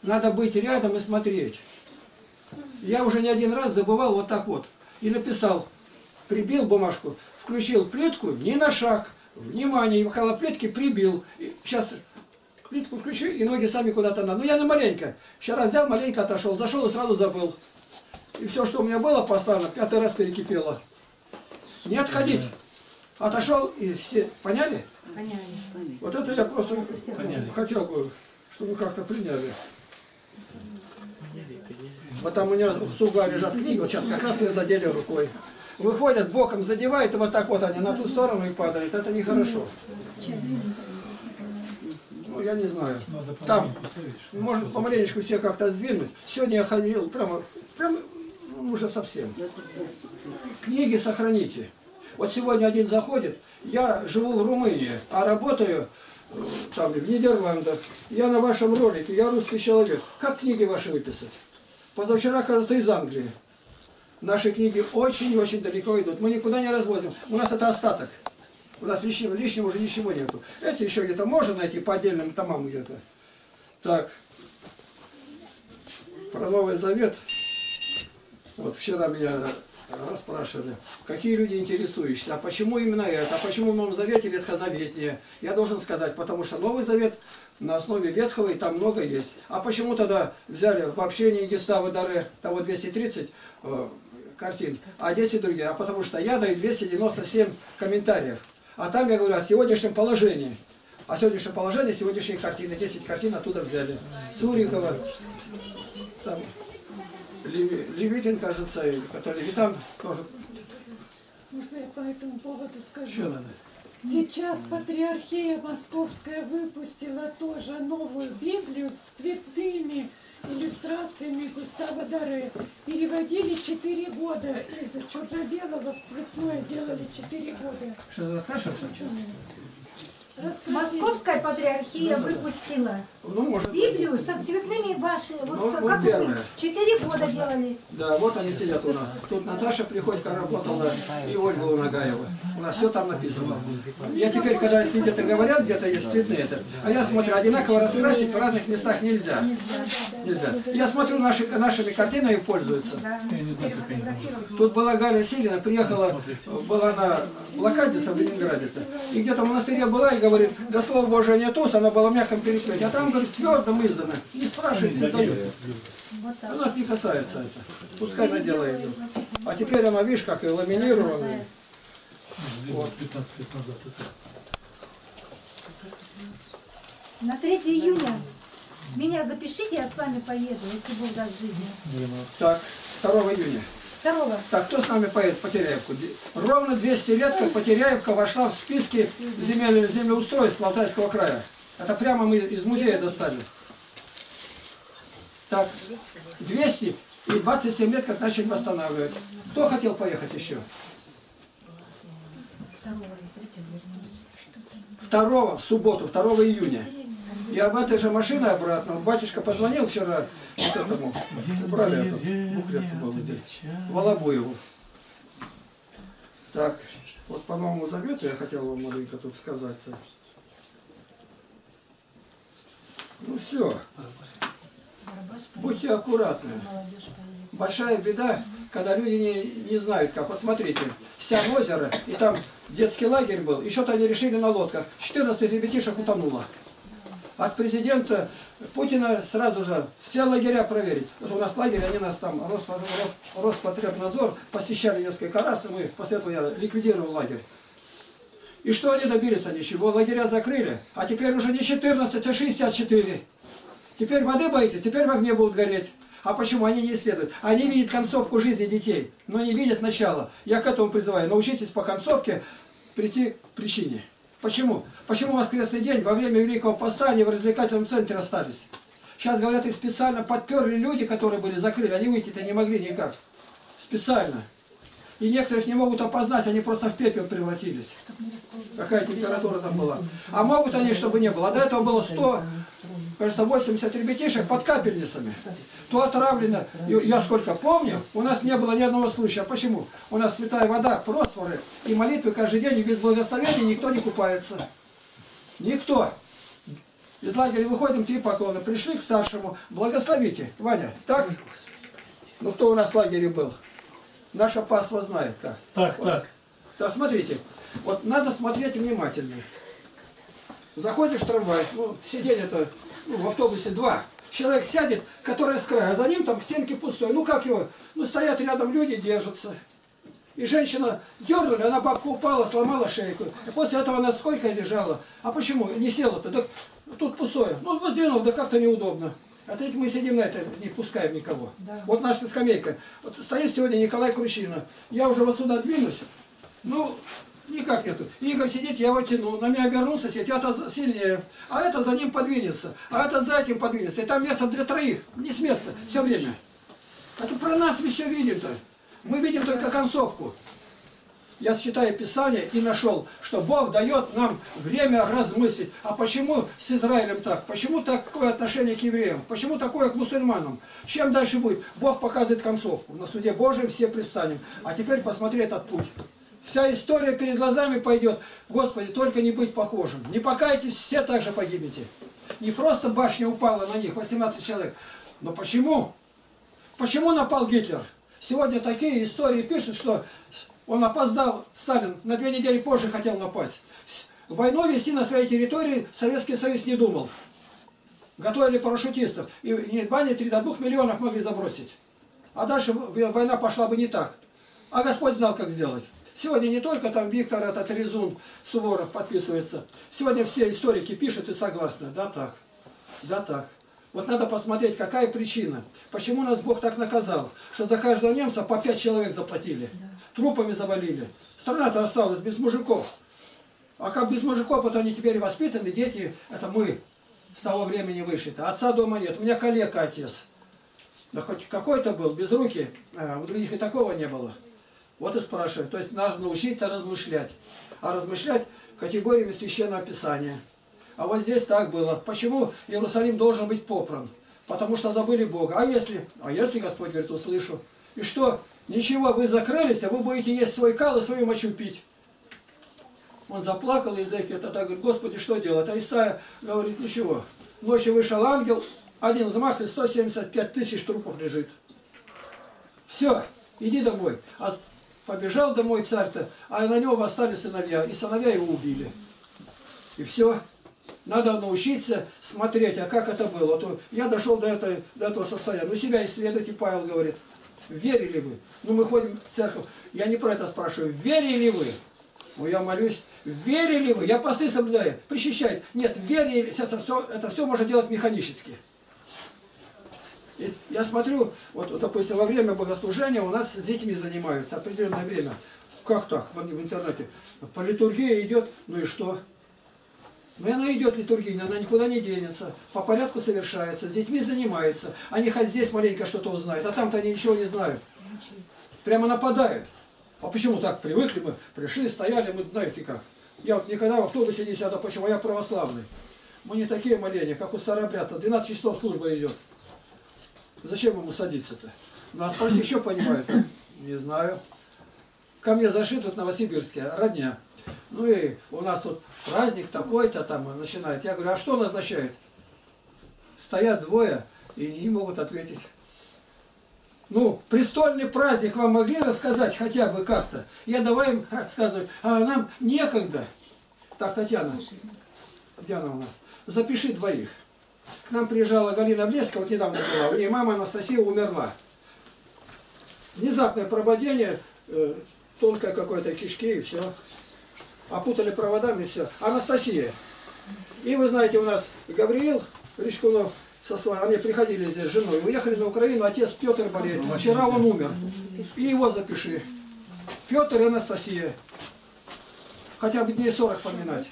Надо быть рядом и смотреть. Я уже не один раз забывал вот так вот. И написал, прибил бумажку, включил плитку, ни на шаг. Внимание, и около плитки прибил. И сейчас плитку включу, и ноги сами куда-то надо. Ну я на маленько. Вчера взял, маленько отошел, зашел и сразу забыл. И все, что у меня было поставлено, пятый раз перекипело. Не отходить. Отошел и все. Поняли? Поняли. Вот это я просто поняли. Хотел бы, чтобы как-то приняли. Вот там у меня с угла лежат книги, вот сейчас как раз ее задели рукой. Выходят, боком задевают, и вот так вот они на ту сторону и падают. Это нехорошо. Ну, я не знаю. Там, может, помаленечку все как-то сдвинуть. Сегодня я ходил прямо, прямо уже совсем. Книги сохраните. Вот сегодня один заходит, я живу в Румынии, а работаю там в Нидерландах. Я на вашем ролике, я русский человек. Как книги ваши выписать? Позавчера, кажется, из Англии. Наши книги очень-очень далеко идут. Мы никуда не развозим. У нас это остаток. У нас лишнего, лишнего уже ничего нету. Эти еще где-то можно найти по отдельным томам где-то. Так. Про Новый Завет. Вот вчера меня расспрашивали, какие люди интересующиеся, а почему именно это, а почему в Новом Завете ветхозаветнее? Я должен сказать, потому что Новый Завет на основе Ветхого, и там много есть. А почему тогда взяли в общении Гюстава Доре, того двести тридцать э, картин, а десять другие? А потому что я даю двести девяносто семь комментариев. А там я говорю о сегодняшнем положении. О сегодняшнем положении, сегодняшние картины, десять картин оттуда взяли. Сурикова, там... Левитин, кажется, или который Левитан тоже. Можно я по этому поводу скажу? Надо? Сейчас Патриархия Московская выпустила тоже новую Библию с цветными иллюстрациями Гюстава Доре. Переводили четыре года. Из черно-белого в цветное делали четыре года. Что-то расскажешь? Раскрутили. Московская патриархия ну, выпустила ну, может, Библию со цветными ваши, вот, ну, вот как мы четыре года делали. Да, вот они сидят у нас. Тут Наташа Приходько работала и Ольга Лунагаева. У нас все там написано. Я теперь, когда сидят и говорят, где-то есть цветные это, а я смотрю, одинаково раскрасить в разных местах нельзя. Нельзя. Я смотрю, наши, нашими картинами пользуются. Тут была Галя Сирина, приехала, была на блокадница в Ленинграде. И где-то в монастыре была и говорит, да слова Божия нету, она была в мягком переклете, а там, говорит, твердым издано. Не спрашивает, не дает. А нас не касается это. Пускай она делает. А теперь она, видишь, как и ламинированная. Вот. пятнадцать лет назад. На третье июня меня запишите, я с вами поеду, если Бог даст жизни. Так, второго июня. Здорово. Так, кто с нами поедет в Потеряевку? Ровно двести лет, как Потеряевка вошла в списки земель, землеустройств Алтайского края. Это прямо мы из музея достали. Так, двести и двадцать семь лет, как начали восстанавливать. Кто хотел поехать еще? второго, в субботу, второго июня. Я в этой же машине обратно. Батюшка позвонил вчера вот этому. Убрали этот буклет был здесь. Волобуеву. Так, вот по Новому Завету я хотел вам маленько тут сказать-то. Ну все. Будьте аккуратны. Большая беда, когда люди не, не знают как. Вот смотрите, Сям озеро, и там детский лагерь был, и что-то они решили на лодках. четырнадцать ребятишек утонуло. От президента Путина сразу же все лагеря проверить. Вот у нас лагерь, они нас там, Роспотребнадзор, посещали несколько раз, и мы, после этого я ликвидировал лагерь. И что они добились? Они чего? Лагеря закрыли, а теперь уже не четырнадцать, а шестьдесят четыре. Теперь воды боитесь, теперь в огне будут гореть. А почему? Они не исследуют. Они видят концовку жизни детей, но не видят начала. Я к этому призываю. Научитесь по концовке прийти к причине. Почему? Почему в воскресный день во время Великого Поста они в развлекательном центре остались? Сейчас, говорят, их специально подперли люди, которые были закрыли. Они выйти-то не могли никак. Специально. И некоторых не могут опознать, они просто в пепел превратились. Какая температура там была. А могут они, чтобы не было. А до этого было сто, кажется, восемьдесят ребятишек под капельницами. То отравлено. И я сколько помню, у нас не было ни одного случая. Почему? У нас святая вода, просфоры и молитвы каждый день, и без благословения никто не купается. Никто. Из лагеря выходим, три поклона. Пришли к старшему. Благословите. Ваня, так? Ну кто у нас в лагере был? Наша паства знает как. Так, вот. так. Так, смотрите. Вот надо смотреть внимательнее. Заходишь в трамвай. Ну, сиденье-то ну, в автобусе два. Человек сядет, который с края. За ним там к стенке пустой. Ну как его? Ну стоят рядом люди, держатся. И женщина дернули, она бабка упала, сломала шейку. И после этого она сколько лежала. А почему? Не села-то. Так тут пустое. Ну, вот сдвинул, да как-то неудобно. А то ведь мы сидим на это, не пускаем никого. Да. Вот наша скамейка. Вот стоит сегодня Николай Крущина. Я уже вот сюда двинусь. Ну, никак нету. Игорь сидит, я его тяну. На меня обернулся, сидит, я-то сильнее. А это за ним подвинется. А этот за этим подвинется. И там место для троих. Не с места. Все время. Это про нас мы все видим-то. Мы видим только концовку. Я считаю Писание и нашел, что Бог дает нам время размыслить. А почему с Израилем так? Почему такое отношение к евреям? Почему такое к мусульманам? Чем дальше будет? Бог показывает концовку. На суде Божьем все предстанем. А теперь посмотри этот путь. Вся история перед глазами пойдет. Господи, только не быть похожим. Не покайтесь, все так же погибнете. Не просто башня упала на них, восемнадцать человек. Но почему? Почему напал Гитлер? Сегодня такие истории пишут, что... Он опоздал, Сталин, на две недели позже хотел напасть. Войну вести на своей территории Советский Союз не думал. Готовили парашютистов. И едва не три до двух миллионов могли забросить. А дальше война пошла бы не так. А Господь знал, как сделать. Сегодня не только там Виктор, этот Резун, Суворов подписывается. Сегодня все историки пишут и согласны. Да так, да так. Вот надо посмотреть, какая причина. Почему нас Бог так наказал? Что за каждого немца по пять человек заплатили. Трупами завалили. Страна-то осталась без мужиков. А как без мужиков, вот они теперь воспитаны, дети, это мы с того времени вышли-то. Отца дома нет. У меня коллега отец. Да хоть какой-то был, без руки. А у других и такого не было. Вот и спрашиваю. То есть нас научить-то размышлять. А размышлять категориями Священного Писания. А вот здесь так было. Почему Иерусалим должен быть попран? Потому что забыли Бога. А если? А если, Господь говорит, услышу. И что? Ничего, вы закрылись, а вы будете есть свой кал и свою мочу пить. Он заплакал, Иезекииль тогда говорит, Господи, что делать? А Исаия говорит, ничего. Ночью вышел ангел, один взмах и сто семьдесят пять тысяч трупов лежит. Все, иди домой. А побежал домой царь-то, а на него восстали сыновья. И сыновья его убили. И все. Надо научиться смотреть, а как это было. То я дошел до этого, до этого состояния. Ну себя исследуйте, Павел говорит. Верили вы? Ну мы ходим в церковь. Я не про это спрашиваю. Верили вы? Ну я молюсь. Верили вы? Я посты соблюдаю. Причащаюсь. Нет, верили. Это все, это все можно делать механически. И я смотрю, вот, вот, допустим, во время богослужения у нас с детьми занимаются определенное время. Как так? В интернете. По литургии идет. Ну и что? Но она идет литургия, она никуда не денется, по порядку совершается, с детьми занимается. Они хоть здесь маленько что-то узнают, а там-то они ничего не знают. Прямо нападают. А почему так привыкли мы? Пришли, стояли, мы знаете как. Я вот никогда в автобусе не сяду, почему? А я православный. Мы не такие моления, как у старообрядца. двенадцать часов служба идет. Зачем ему садиться-то? Нас просто еще понимают. Не знаю. Ко мне зашли тут новосибирские, родня. Ну и у нас тут праздник такой-то там начинает. Я говорю, а что назначает? Стоят двое и не могут ответить. Ну, престольный праздник вам могли рассказать хотя бы как-то? Я давай им рассказывать, а нам некогда. Так, Татьяна, где она у нас? Запиши двоих. К нам приезжала Галина Влеска, вот недавно была, у нее мама Анастасия умерла. Внезапное прободение, э, тонкое какое-то кишки и все. Опутали проводами, все. Анастасия. И вы знаете, у нас Гавриил Речкунов со своей, они приходили здесь с женой, уехали на Украину, отец Петр болеет. Вчера он умер. И его запиши. Петр и Анастасия. Хотя бы дней сорок поминать.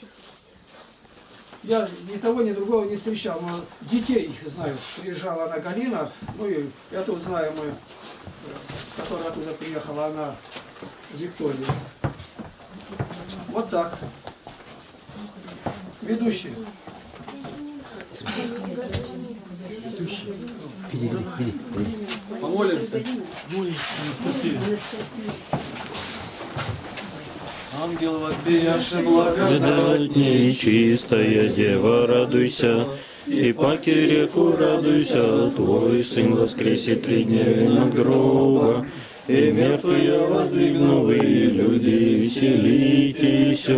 Я ни того, ни другого не встречал, но детей знаю. Приезжала она Галина, ну и я тут знаю, мы, которая оттуда приехала, она Виктория. Вот так. Ведущий. Ведущий. Помолимся. Анастасия. Ангел вопияше благодатней, чистая дева, радуйся, и паки реку радуйся, твой сын воскресит три дня от гроба, и мертвые воздвигнул, и люди веселитесь,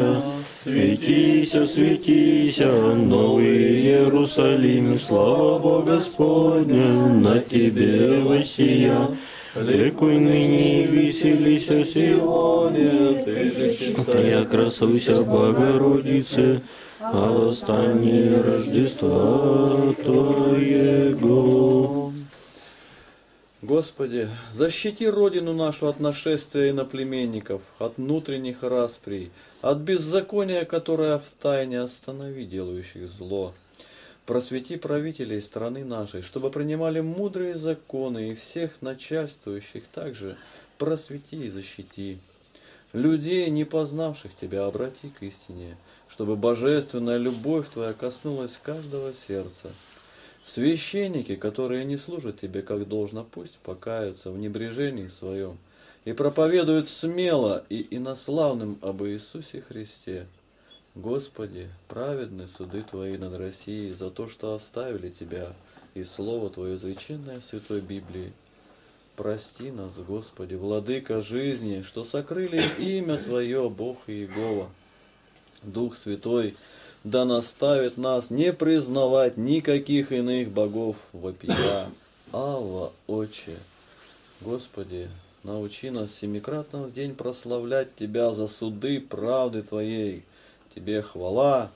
светися, светися, новый Иерусалим, слава Бога Господня, на тебе воссия. Ликуй ныне, веселися сегодня, ты же чистая, красуйся, Богородице, а восстание Рождества Твоего. Господи, защити Родину нашу от нашествия иноплеменников, от внутренних расприй, от беззакония, которое втайне останови делающих зло. Просвети правителей страны нашей, чтобы принимали мудрые законы, и всех начальствующих также просвети и защити. Людей, не познавших Тебя, обрати к истине, чтобы божественная любовь Твоя коснулась каждого сердца. Священники, которые не служат Тебе как должно, пусть покаются в небрежении своем и проповедуют смело и инославным об Иисусе Христе. Господи, праведны суды Твои над Россией за то, что оставили Тебя и Слово Твое изреченное в Святой Библии. Прости нас, Господи, Владыка жизни, что сокрыли имя Твое, Бог Иегова. Дух Святой да наставит нас не признавать никаких иных богов, вопия. Авва, Отче, Господи, научи нас семикратно в день прославлять Тебя за суды правды Твоей. Тебе хвала,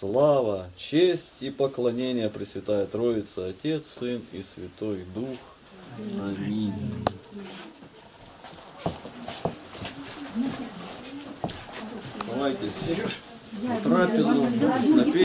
слава, честь и поклонение, Пресвятая Троица, Отец, Сын и Святой Дух. Аминь. Давайте, Сереж, трапезу.